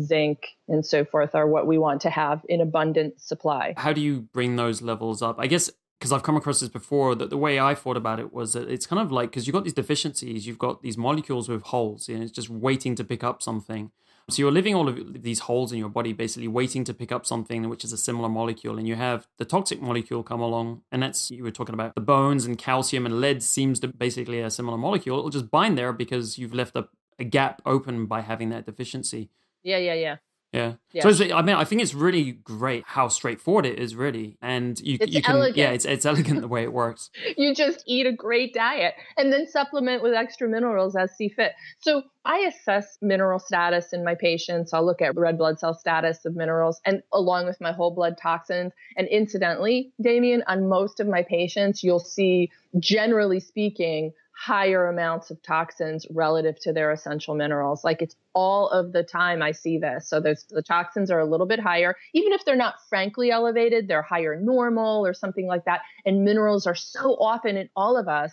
zinc, and so forth are what we want to have in abundant supply. How do you bring those levels up? I guess, because I've come across this before, that the way I thought about it was that it's kind of like, because you've got these deficiencies, you've got these molecules with holes, and it's just waiting to pick up something. So you're leaving all of these holes in your body, basically waiting to pick up something which is a similar molecule. And you have the toxic molecule come along, and that's, you were talking about the bones, and calcium and lead seems to basically a similar molecule. It'll just bind there because you've left a, a gap open by having that deficiency. Yeah, yeah, yeah. Yeah. yeah. So I mean, I think it's really great how straightforward it is, really. And you, it's you can, elegant. yeah, it's, it's elegant the way it works. You just eat a great diet and then supplement with extra minerals as see fit. So I assess mineral status in my patients. I'll look at red blood cell status of minerals, and along with my whole blood toxins. And incidentally, Damien, on most of my patients, you'll see, generally speaking, higher amounts of toxins relative to their essential minerals. Like, it's all of the time I see this. So those, the toxins are a little bit higher, even if they're not frankly elevated, they're higher normal or something like that. And minerals are so often in all of us,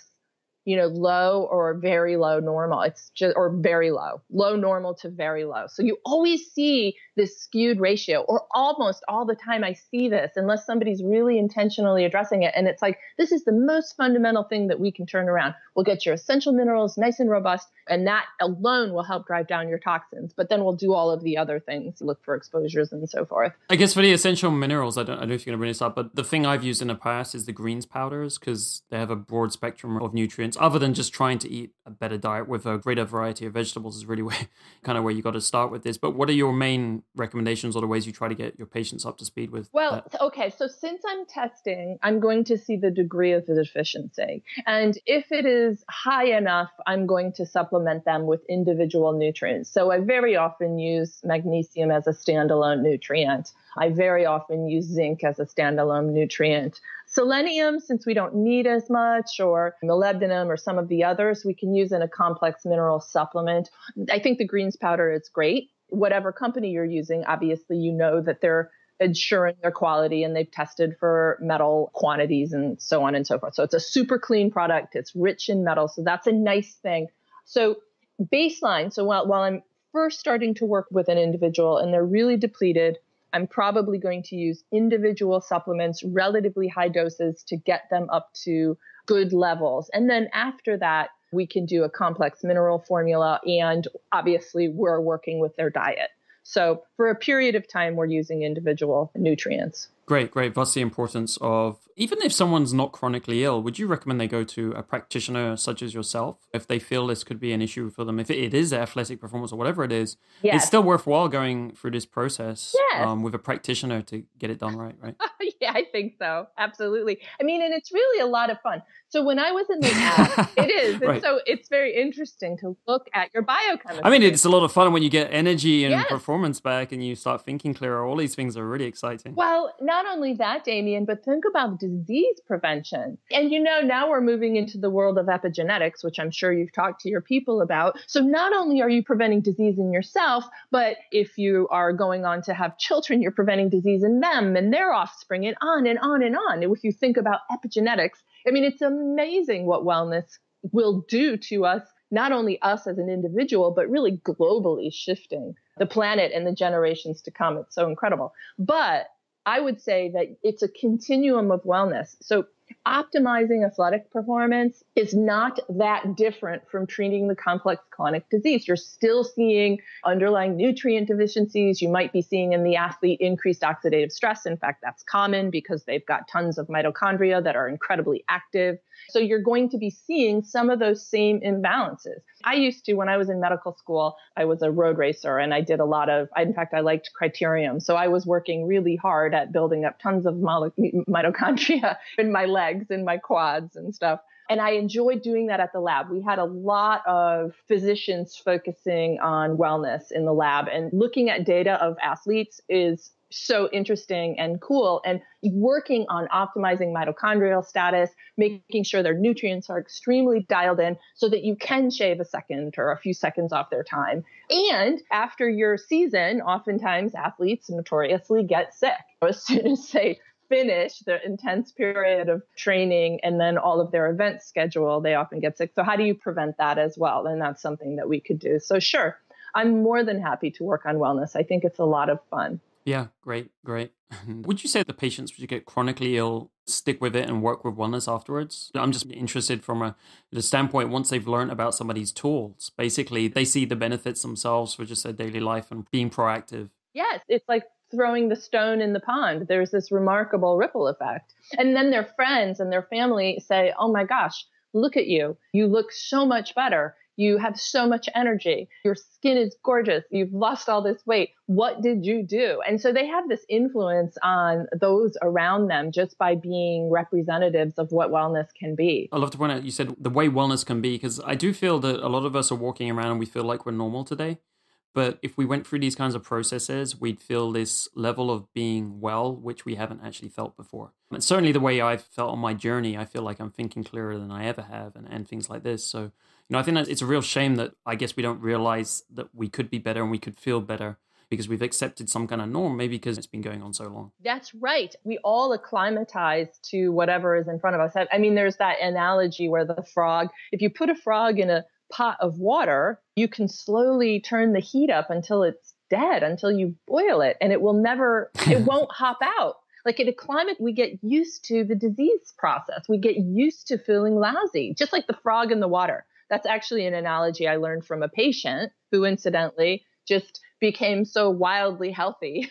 you know, low or very low normal. It's just, or very low, low normal to very low. So you always see this skewed ratio, or almost all the time I see this, unless somebody's really intentionally addressing it. And it's like, this is the most fundamental thing that we can turn around. We'll get your essential minerals nice and robust, and that alone will help drive down your toxins. But then we'll do all of the other things, look for exposures and so forth. I guess for the essential minerals, I don't, I don't know if you're going to bring this up, but the thing I've used in the past is the greens powders, because they have a broad spectrum of nutrients. Other than just trying to eat a better diet with a greater variety of vegetables is really where, kind of where you got to start with this. But what are your main recommendations or the ways you try to get your patients up to speed with? Well, that? okay. So since I'm testing, I'm going to see the degree of the deficiency. And if it is high enough, I'm going to supplement them with individual nutrients. So I very often use magnesium as a standalone nutrient. I very often use zinc as a standalone nutrient. Selenium, since we don't need as much, or molybdenum or some of the others, we can use in a complex mineral supplement. I think the greens powder is great. Whatever company you're using, obviously, you know that they're ensuring their quality and they've tested for metal quantities and so on and so forth. So it's a super clean product. It's rich in metal. So that's a nice thing. So baseline, so while, while I'm first starting to work with an individual and they're really depleted, I'm probably going to use individual supplements, relatively high doses, to get them up to good levels. And then after that, we can do a complex mineral formula. And obviously, we're working with their diet. So for a period of time, we're using individual nutrients. Great, great. That's the importance of, even if someone's not chronically ill, would you recommend they go to a practitioner such as yourself if they feel this could be an issue for them? If it is athletic performance or whatever it is, yes. It's still worthwhile going through this process yes. um, with a practitioner to get it done right, right? Yeah, I think so. Absolutely. I mean, and it's really a lot of fun. So when I was in the lab, it is. And right. So it's very interesting to look at your biochemistry. I mean, it's a lot of fun when you get energy and yes. performance back and you start thinking clearer. All these things are really exciting. Well, not only that, Damien, but think about disease prevention. And, you know, now we're moving into the world of epigenetics, which I'm sure you've talked to your people about. So not only are you preventing disease in yourself, but if you are going on to have children, you're preventing disease in them and their offspring and on and on and on. And if you think about epigenetics, I mean, it's amazing what wellness will do to us, not only us as an individual, but really globally shifting the planet and the generations to come. It's so incredible. But I would say that it's a continuum of wellness. So optimizing athletic performance is not that different from treating the complex chronic disease. You're still seeing underlying nutrient deficiencies. You might be seeing in the athlete increased oxidative stress. In fact, that's common because they've got tons of mitochondria that are incredibly active. So you're going to be seeing some of those same imbalances. I used to, when I was in medical school, I was a road racer and I did a lot of, in fact, I liked criterium. So I was working really hard at building up tons of mitochondria in my legs and my quads and stuff. And I enjoyed doing that at the lab. We had a lot of physicians focusing on wellness in the lab, and looking at data of athletes is so interesting and cool. And working on optimizing mitochondrial status, making sure their nutrients are extremely dialed in so that you can shave a second or a few seconds off their time. And after your season, oftentimes athletes notoriously get sick as soon as they finish their intense period of training and then all of their events schedule, they often get sick. So how do you prevent that as well? And that's something that we could do. So sure. I'm more than happy to work on wellness. I think it's a lot of fun. Yeah, great, great. Would you say the patients who get chronically ill stick with it and work with wellness afterwards? I'm just interested from a the standpoint, once they've learned about somebody's tools, basically they see the benefits themselves for just their daily life and being proactive. Yes, it's like throwing the stone in the pond. There's this remarkable ripple effect. And then their friends and their family say, oh my gosh, look at you. You look so much better. You have so much energy. Your skin is gorgeous. You've lost all this weight. What did you do? And so they have this influence on those around them just by being representatives of what wellness can be. I love to point out, you said the way wellness can be, because I do feel that a lot of us are walking around and we feel like we're normal today. But if we went through these kinds of processes, we'd feel this level of being well, which we haven't actually felt before. And certainly the way I've felt on my journey, I feel like I'm thinking clearer than I ever have and, and things like this. So, you know, I think that it's a real shame that I guess we don't realize that we could be better and we could feel better because we've accepted some kind of norm, maybe because it's been going on so long. That's right. We all acclimatize to whatever is in front of us. I mean, there's that analogy where the frog, if you put a frog in a pot of water, you can slowly turn the heat up until it's dead, until you boil it, and it will never, it won't hop out. Like in a climate, we get used to the disease process. We get used to feeling lousy, just like the frog in the water. That's actually an analogy I learned from a patient who incidentally just became so wildly healthy.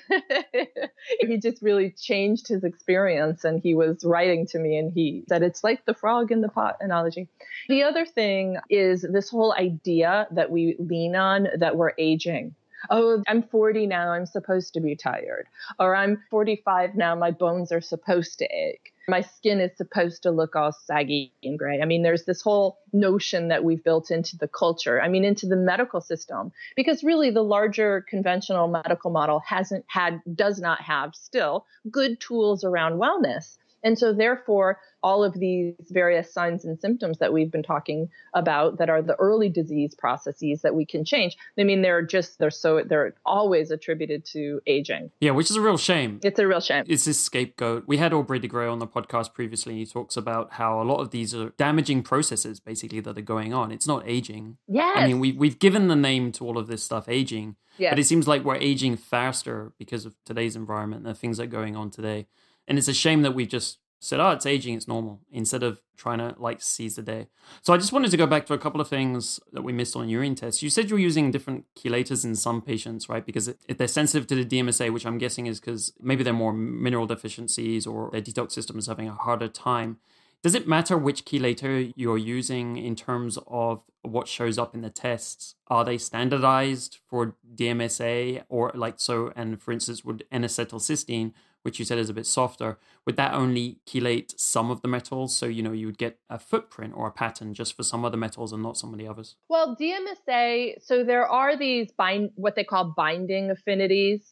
He just really changed his experience, and he was writing to me and he said, it's like the frog in the pot analogy. The other thing is this whole idea that we lean on that we're aging. Oh, I'm forty now, I'm supposed to be tired. Or I'm forty-five now, my bones are supposed to ache. My skin is supposed to look all saggy and gray. I mean, there's this whole notion that we've built into the culture, I mean, into the medical system, because really the larger conventional medical model hasn't had, does not have still good tools around wellness. And so therefore, all of these various signs and symptoms that we've been talking about that are the early disease processes that we can change, I mean, they're just, they're so, they're always attributed to aging. Yeah, which is a real shame. It's a real shame. It's this scapegoat. We had Aubrey de Grey on the podcast previously. He talks about how a lot of these are damaging processes, basically, that are going on. It's not aging. Yeah. I mean, we, we've given the name to all of this stuff, aging, yes. But it seems like we're aging faster because of today's environment and the things that are going on today. And it's a shame that we just said, oh, it's aging, it's normal, instead of trying to like seize the day. So I just wanted to go back to a couple of things that we missed on urine tests. You said you were using different chelators in some patients, right? Because if they're sensitive to the D M S A, which I'm guessing is because maybe they're more mineral deficiencies or their detox system is having a harder time. Does it matter which chelator you're using in terms of what shows up in the tests? Are they standardized for D M S A or like so? And for instance, would N acetylcysteine, which you said is a bit softer, would that only chelate some of the metals? So, you know, you would get a footprint or a pattern just for some of the metals and not some of the others? Well, D M S A, so there are these bind, what they call binding affinities.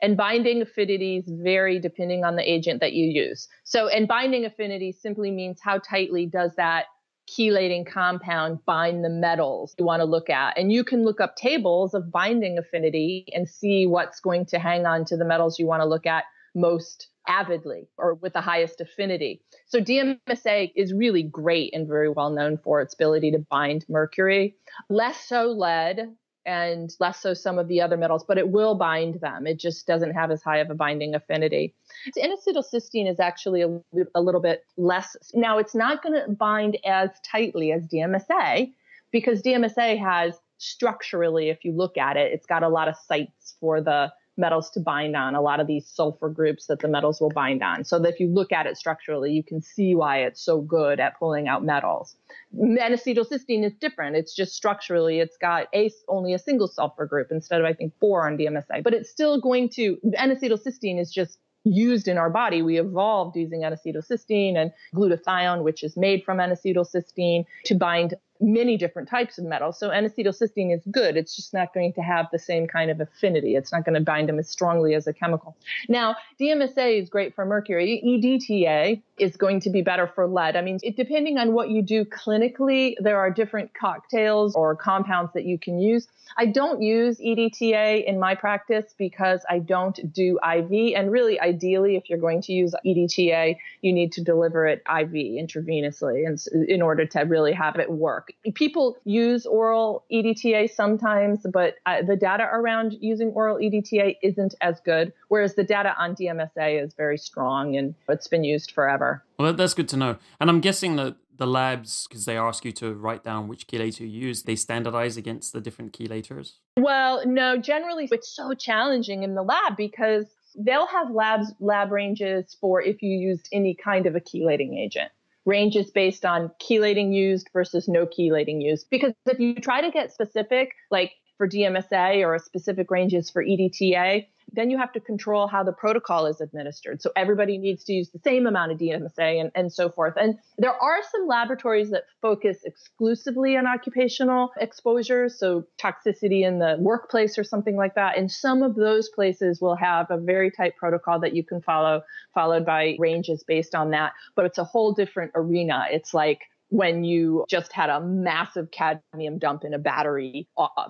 And binding affinities vary depending on the agent that you use. So, and binding affinity simply means how tightly does that chelating compound bind the metals you want to look at. And you can look up tables of binding affinity and see what's going to hang on to the metals you want to look at most avidly or with the highest affinity. So D M S A is really great and very well known for its ability to bind mercury, less so lead and less so some of the other metals, but it will bind them. It just doesn't have as high of a binding affinity. N acetylcysteine is actually a, a little bit less. Now, it's not going to bind as tightly as D M S A because D M S A has structurally, if you look at it, it's got a lot of sites for the metals to bind on, a lot of these sulfur groups that the metals will bind on. So that if you look at it structurally, you can see why it's so good at pulling out metals. N acetylcysteine is different. It's just structurally, it's got a, only a single sulfur group instead of, I think, four on D M S A. But it's still going to, N acetylcysteine is just used in our body. We evolved using N acetylcysteine and glutathione, which is made from N acetylcysteine, to bind many different types of metals. So N acetylcysteine is good. It's just not going to have the same kind of affinity. It's not going to bind them as strongly as a chemical. Now, D M S A is great for mercury. E D T A is going to be better for lead. I mean, it, depending on what you do clinically, there are different cocktails or compounds that you can use. I don't use E D T A in my practice because I don't do I V. And really, ideally, if you're going to use E D T A, you need to deliver it I V intravenously in, in order to really have it work. work. People use oral E D T A sometimes, but uh, the data around using oral E D T A isn't as good, whereas the data on D M S A is very strong and it's been used forever. Well, that's good to know. And I'm guessing that the labs, because they ask you to write down which chelator you use, they standardize against the different chelators? Well, no, generally it's so challenging in the lab because they'll have labs, lab ranges for if you used any kind of a chelating agent. Ranges based on chelating used versus no chelating used. Because if you try to get specific, like for D M S A or specific ranges for E D T A, then you have to control how the protocol is administered. So everybody needs to use the same amount of D M S A and, and so forth. And there are some laboratories that focus exclusively on occupational exposure, so toxicity in the workplace or something like that. And some of those places will have a very tight protocol that you can follow, followed by ranges based on that. But it's a whole different arena. It's like when you just had a massive cadmium dump in a battery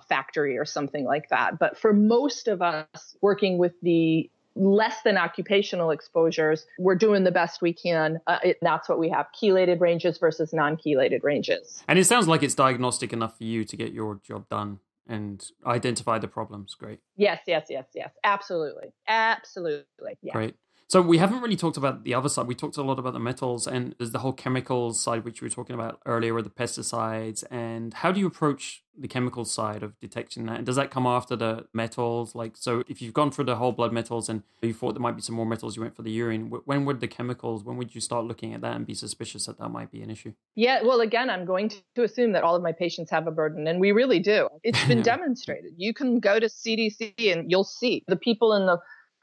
factory or something like that. But for most of us working with the less than occupational exposures, we're doing the best we can. Uh, it, that's what we have, chelated ranges versus non-chelated ranges. And it sounds like it's diagnostic enough for you to get your job done and identify the problems. Great. Yes, yes, yes, yes. Absolutely. Absolutely. Yeah. Great. So we haven't really talked about the other side. We talked a lot about the metals, and there's the whole chemicals side, which you were talking about earlier with the pesticides. And how do you approach the chemical side of detecting that? And does that come after the metals? Like, so if you've gone through the whole blood metals and you thought there might be some more metals, you went for the urine, when would the chemicals, when would you start looking at that and be suspicious that that might be an issue? Yeah, well, again, I'm going to assume that all of my patients have a burden, and we really do. It's been demonstrated. You can go to C D C and you'll see the people in the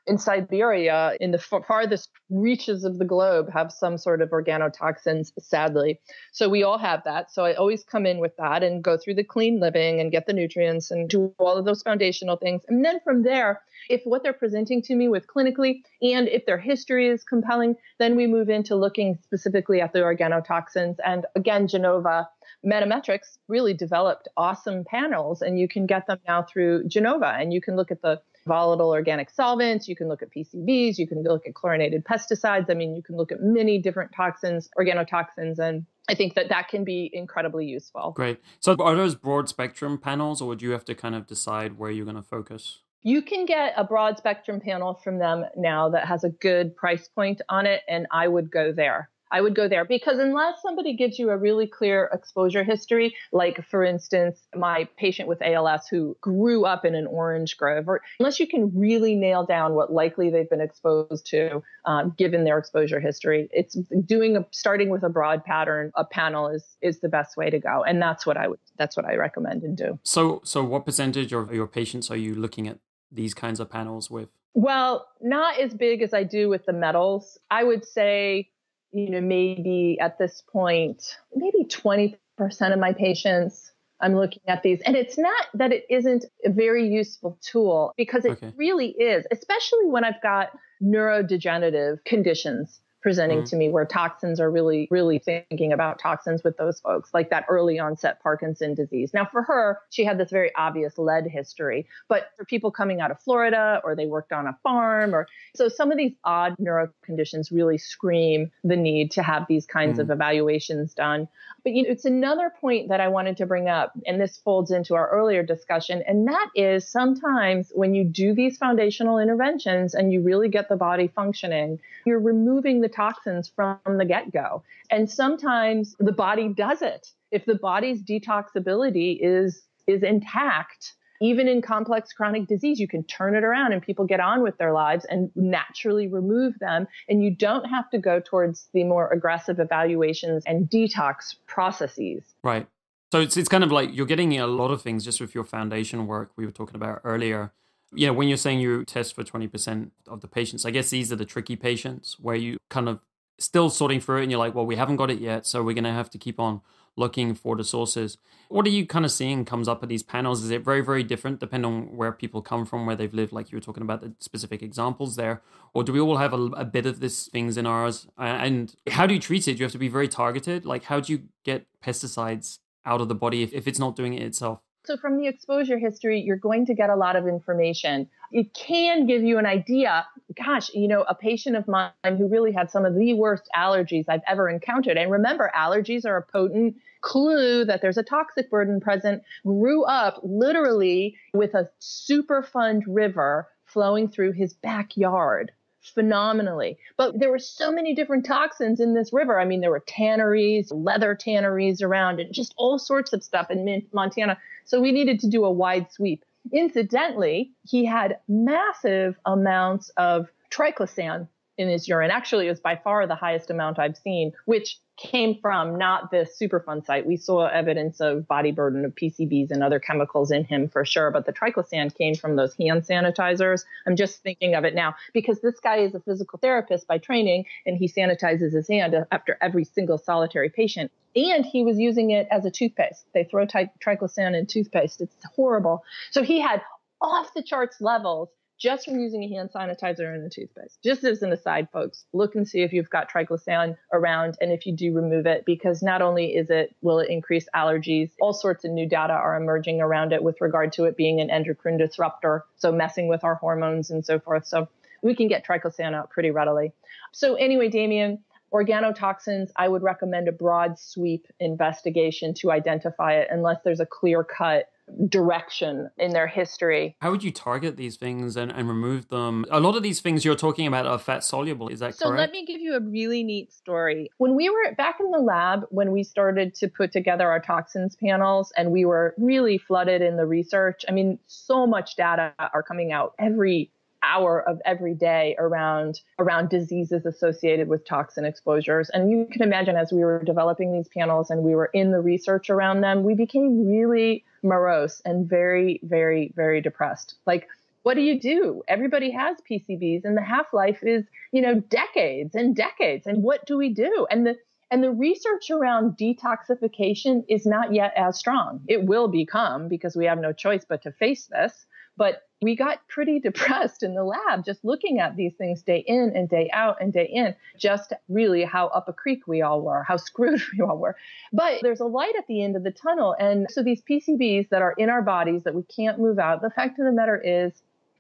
In Siberia, in the farthest reaches of the globe, have some sort of organotoxins, sadly. So we all have that. So I always come in with that and go through the clean living and get the nutrients and do all of those foundational things. And then from there, if what they're presenting to me with clinically and if their history is compelling, then we move into looking specifically at the organotoxins. And again, Genova, Metametrix really developed awesome panels, and you can get them now through Genova, and you can look at the volatile organic solvents, you can look at P C Bs, you can look at chlorinated pesticides. I mean, you can look at many different toxins, organotoxins, and I think that that can be incredibly useful. Great. So are those broad spectrum panels, or would you have to kind of decide where you're going to focus? You can get a broad spectrum panel from them now that has a good price point on it, and I would go there. I would go there because unless somebody gives you a really clear exposure history, like for instance, my patient with A L S who grew up in an orange grove, or unless you can really nail down what likely they've been exposed to, um, given their exposure history, it's doing a, starting with a broad pattern, a panel is is the best way to go, and that's what I would that's what I recommend and do. So, so what percentage of your patients are you looking at these kinds of panels with? Well, not as big as I do with the metals. I would say, you know, maybe at this point, maybe twenty percent of my patients, I'm looking at these. And it's not that it isn't a very useful tool, because it okay. really is, especially when I've got neurodegenerative conditions presenting mm-hmm. to me where toxins are really, really thinking about toxins with those folks, like that early onset Parkinson's disease. Now for her, she had this very obvious lead history, but for people coming out of Florida, or they worked on a farm, or so some of these odd neuro conditions really scream the need to have these kinds mm-hmm. of evaluations done. But you know, it's another point that I wanted to bring up, and this folds into our earlier discussion, and that is sometimes when you do these foundational interventions and you really get the body functioning, you're removing the toxins from the get-go. And sometimes the body does it. If the body's detoxability is, is intact, even in complex chronic disease, you can turn it around and people get on with their lives and naturally remove them. And you don't have to go towards the more aggressive evaluations and detox processes. Right. So it's, it's kind of like you're getting a lot of things just with your foundation work we were talking about earlier. Yeah, when you're saying you test for twenty percent of the patients, I guess these are the tricky patients where you kind of still sorting through it and you're like, well, we haven't got it yet, so we're going to have to keep on looking for the sources. What are you kind of seeing comes up at these panels? Is it very, very different depending on where people come from, where they've lived, like you were talking about the specific examples there? Or do we all have a, a bit of these things in ours? And how do you treat it? Do you have to be very targeted? Like, how do you get pesticides out of the body if, if it's not doing it itself? So from the exposure history, you're going to get a lot of information. It can give you an idea gosh, you know, a patient of mine who really had some of the worst allergies I've ever encountered. And remember, allergies are a potent clue that there's a toxic burden present, grew up literally with a Superfund river flowing through his backyard. Phenomenally. But there were so many different toxins in this river. I mean, there were tanneries, leather tanneries around, and just all sorts of stuff in Montana. So we needed to do a wide sweep. Incidentally, he had massive amounts of triclosan in his urine. Actually, it was by far the highest amount I've seen, which came from not this Superfund site. We saw evidence of body burden of P C Bs and other chemicals in him for sure, but the triclosan came from those hand sanitizers. I'm just thinking of it now because this guy is a physical therapist by training, and he sanitizes his hand after every single solitary patient. And he was using it as a toothpaste. They throw tri- triclosan in toothpaste. It's horrible. So he had off the charts levels just from using a hand sanitizer and a toothpaste. Just as an aside, folks, look and see if you've got triclosan around, and if you do, remove it, because not only is it, will it increase allergies, all sorts of new data are emerging around it with regard to it being an endocrine disruptor, so messing with our hormones and so forth. So we can get triclosan out pretty readily. So anyway, Damien, organotoxins, I would recommend a broad sweep investigation to identify it unless there's a clear-cut direction in their history. How would you target these things and, and remove them? A lot of these things you're talking about are fat soluble. Is that so correct? So let me give you a really neat story. When we were back in the lab, when we started to put together our toxins panels, and we were really flooded in the research, I mean, so much data are coming out every hour of every day around around diseases associated with toxin exposures. And you can imagine, as we were developing these panels and we were in the research around them, we became really morose and very, very, very depressed. Like, what do you do? Everybody has P C Bs, and the half-life is, you know, decades and decades. And what do we do? And the And the research around detoxification is not yet as strong. It will become, because we have no choice but to face this. But we got pretty depressed in the lab just looking at these things day in and day out and day in, just really how up a creek we all were, how screwed we all were. But there's a light at the end of the tunnel. And so these P C Bs that are in our bodies that we can't move out, the fact of the matter is,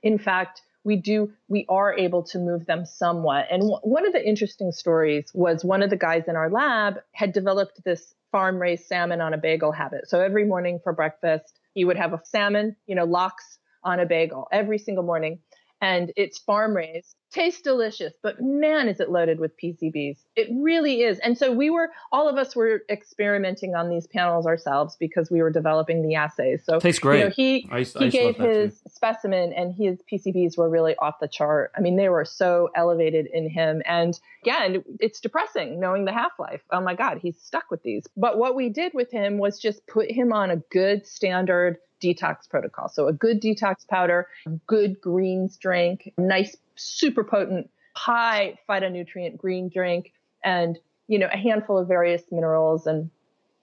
in fact, we do, we are able to move them somewhat. And w- one of the interesting stories was one of the guys in our lab had developed this farm-raised salmon on a bagel habit. So every morning for breakfast, he would have a salmon, you know, lox on a bagel every single morning. And it's farm-raised. Tastes delicious, but man, is it loaded with P C Bs. It really is. And so we were, all of us were experimenting on these panels ourselves because we were developing the assays. So tastes great. You know, he I, he I gave his specimen, and his P C Bs were really off the chart. I mean, they were so elevated in him. And again, it's depressing knowing the half-life. Oh my God, he's stuck with these. But what we did with him was just put him on a good standard detox protocol. So a good detox powder, good greens drink, nice, super potent, high phytonutrient green drink, and, you know, a handful of various minerals and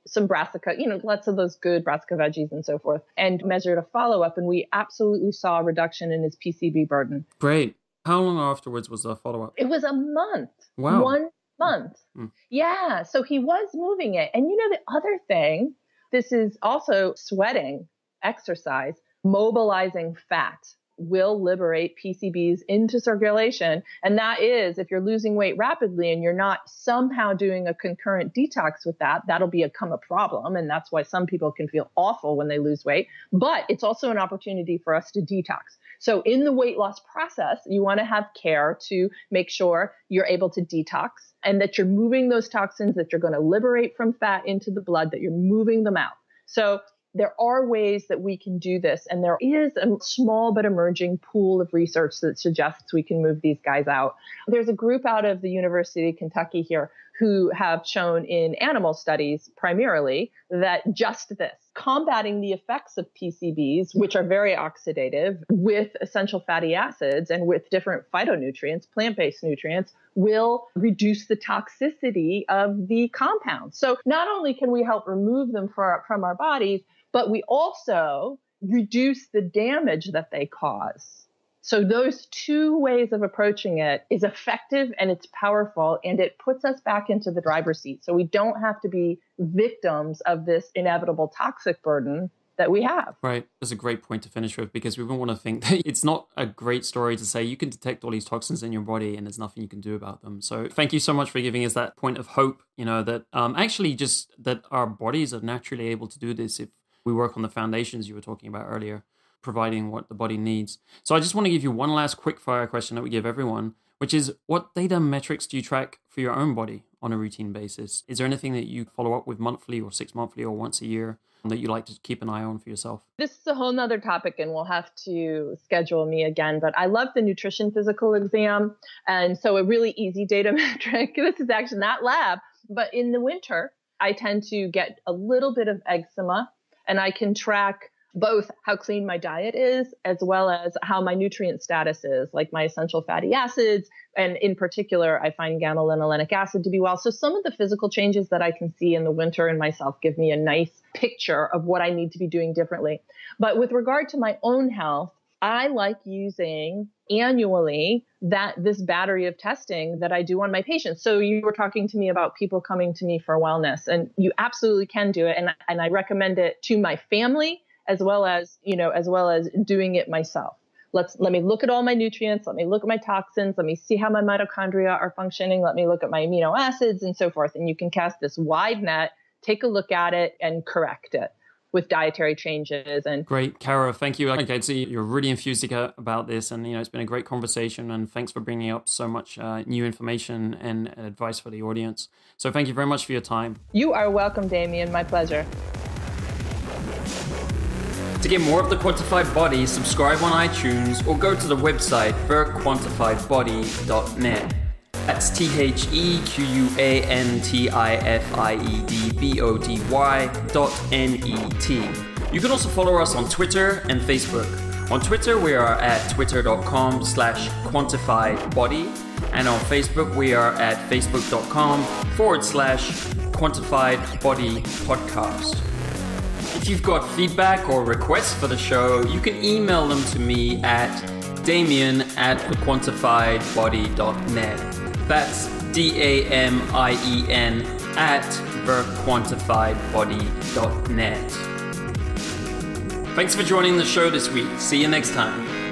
some brassica, you know, lots of those good brassica veggies and so forth, and measured a follow-up. And we absolutely saw a reduction in his P C B burden. Great. How long afterwards was the follow-up? It was a month. Wow. One month. Mm. Yeah. So he was moving it. And, you know, the other thing, this is also sweating, exercise, mobilizing fat will liberate P C Bs into circulation. And that is, if you're losing weight rapidly and you're not somehow doing a concurrent detox with that, that'll become a problem. And that's why some people can feel awful when they lose weight. But it's also an opportunity for us to detox. So in the weight loss process, you want to have care to make sure you're able to detox and that you're moving those toxins that you're going to liberate from fat into the blood, that you're moving them out. So there are ways that we can do this, and there is a small but emerging pool of research that suggests we can move these guys out. There's a group out of the University of Kentucky here who have shown in animal studies primarily that just this, combating the effects of P C Bs, which are very oxidative, with essential fatty acids and with different phytonutrients, plant-based nutrients, will reduce the toxicity of the compounds. So not only can we help remove them for, from our bodies, but we also reduce the damage that they cause. So those two ways of approaching it is effective, and it's powerful, and it puts us back into the driver's seat. So we don't have to be victims of this inevitable toxic burden that we have. Right. That's a great point to finish with, because we don't want to think that it's not a great story to say you can detect all these toxins in your body and there's nothing you can do about them. So thank you so much for giving us that point of hope, you know, that um, actually just that our bodies are naturally able to do this if we work on the foundations you were talking about earlier, providing what the body needs. So I just want to give you one last quick fire question that we give everyone, which is what data metrics do you track for your own body on a routine basis? Is there anything that you follow up with monthly or six monthly or once a year that you like to keep an eye on for yourself? This is a whole nother topic and we'll have to schedule me again, but I love the nutrition physical exam. And so a really easy data metric, this is actually not lab, but in the winter, I tend to get a little bit of eczema and I can track both how clean my diet is, as well as how my nutrient status is, like my essential fatty acids. And in particular, I find gamma-linolenic acid to be well. So some of the physical changes that I can see in the winter in myself give me a nice picture of what I need to be doing differently. But with regard to my own health, I like using annually that this battery of testing that I do on my patients. So you were talking to me about people coming to me for wellness, and you absolutely can do it. And, and I recommend it to my family, as well as, you know, as well as doing it myself. Let's, let me look at all my nutrients. Let me look at my toxins. Let me see how my mitochondria are functioning. Let me look at my amino acids and so forth. And you can cast this wide net, take a look at it and correct it with dietary changes. And great, Kara, thank you. I can see you're really enthusiastic about this. And, you know, it's been a great conversation, and thanks for bringing up so much uh, new information and advice for the audience. So thank you very much for your time. You are welcome, Damien. My pleasure. To get more of The Quantified Body, subscribe on iTunes or go to the website the quantified body dot net. That's T H E Q U A N T I F I E D B O D Y dot N E T. You can also follow us on Twitter and Facebook. On Twitter, we are at twitter.com slash quantifiedbody. And on Facebook, we are at facebook.com forward slash quantifiedbodypodcast. If you've got feedback or requests for the show, you can email them to me at damien at the quantified body dot net. That's D A M I E N at the quantified body dot net. Thanks for joining the show this week. See you next time.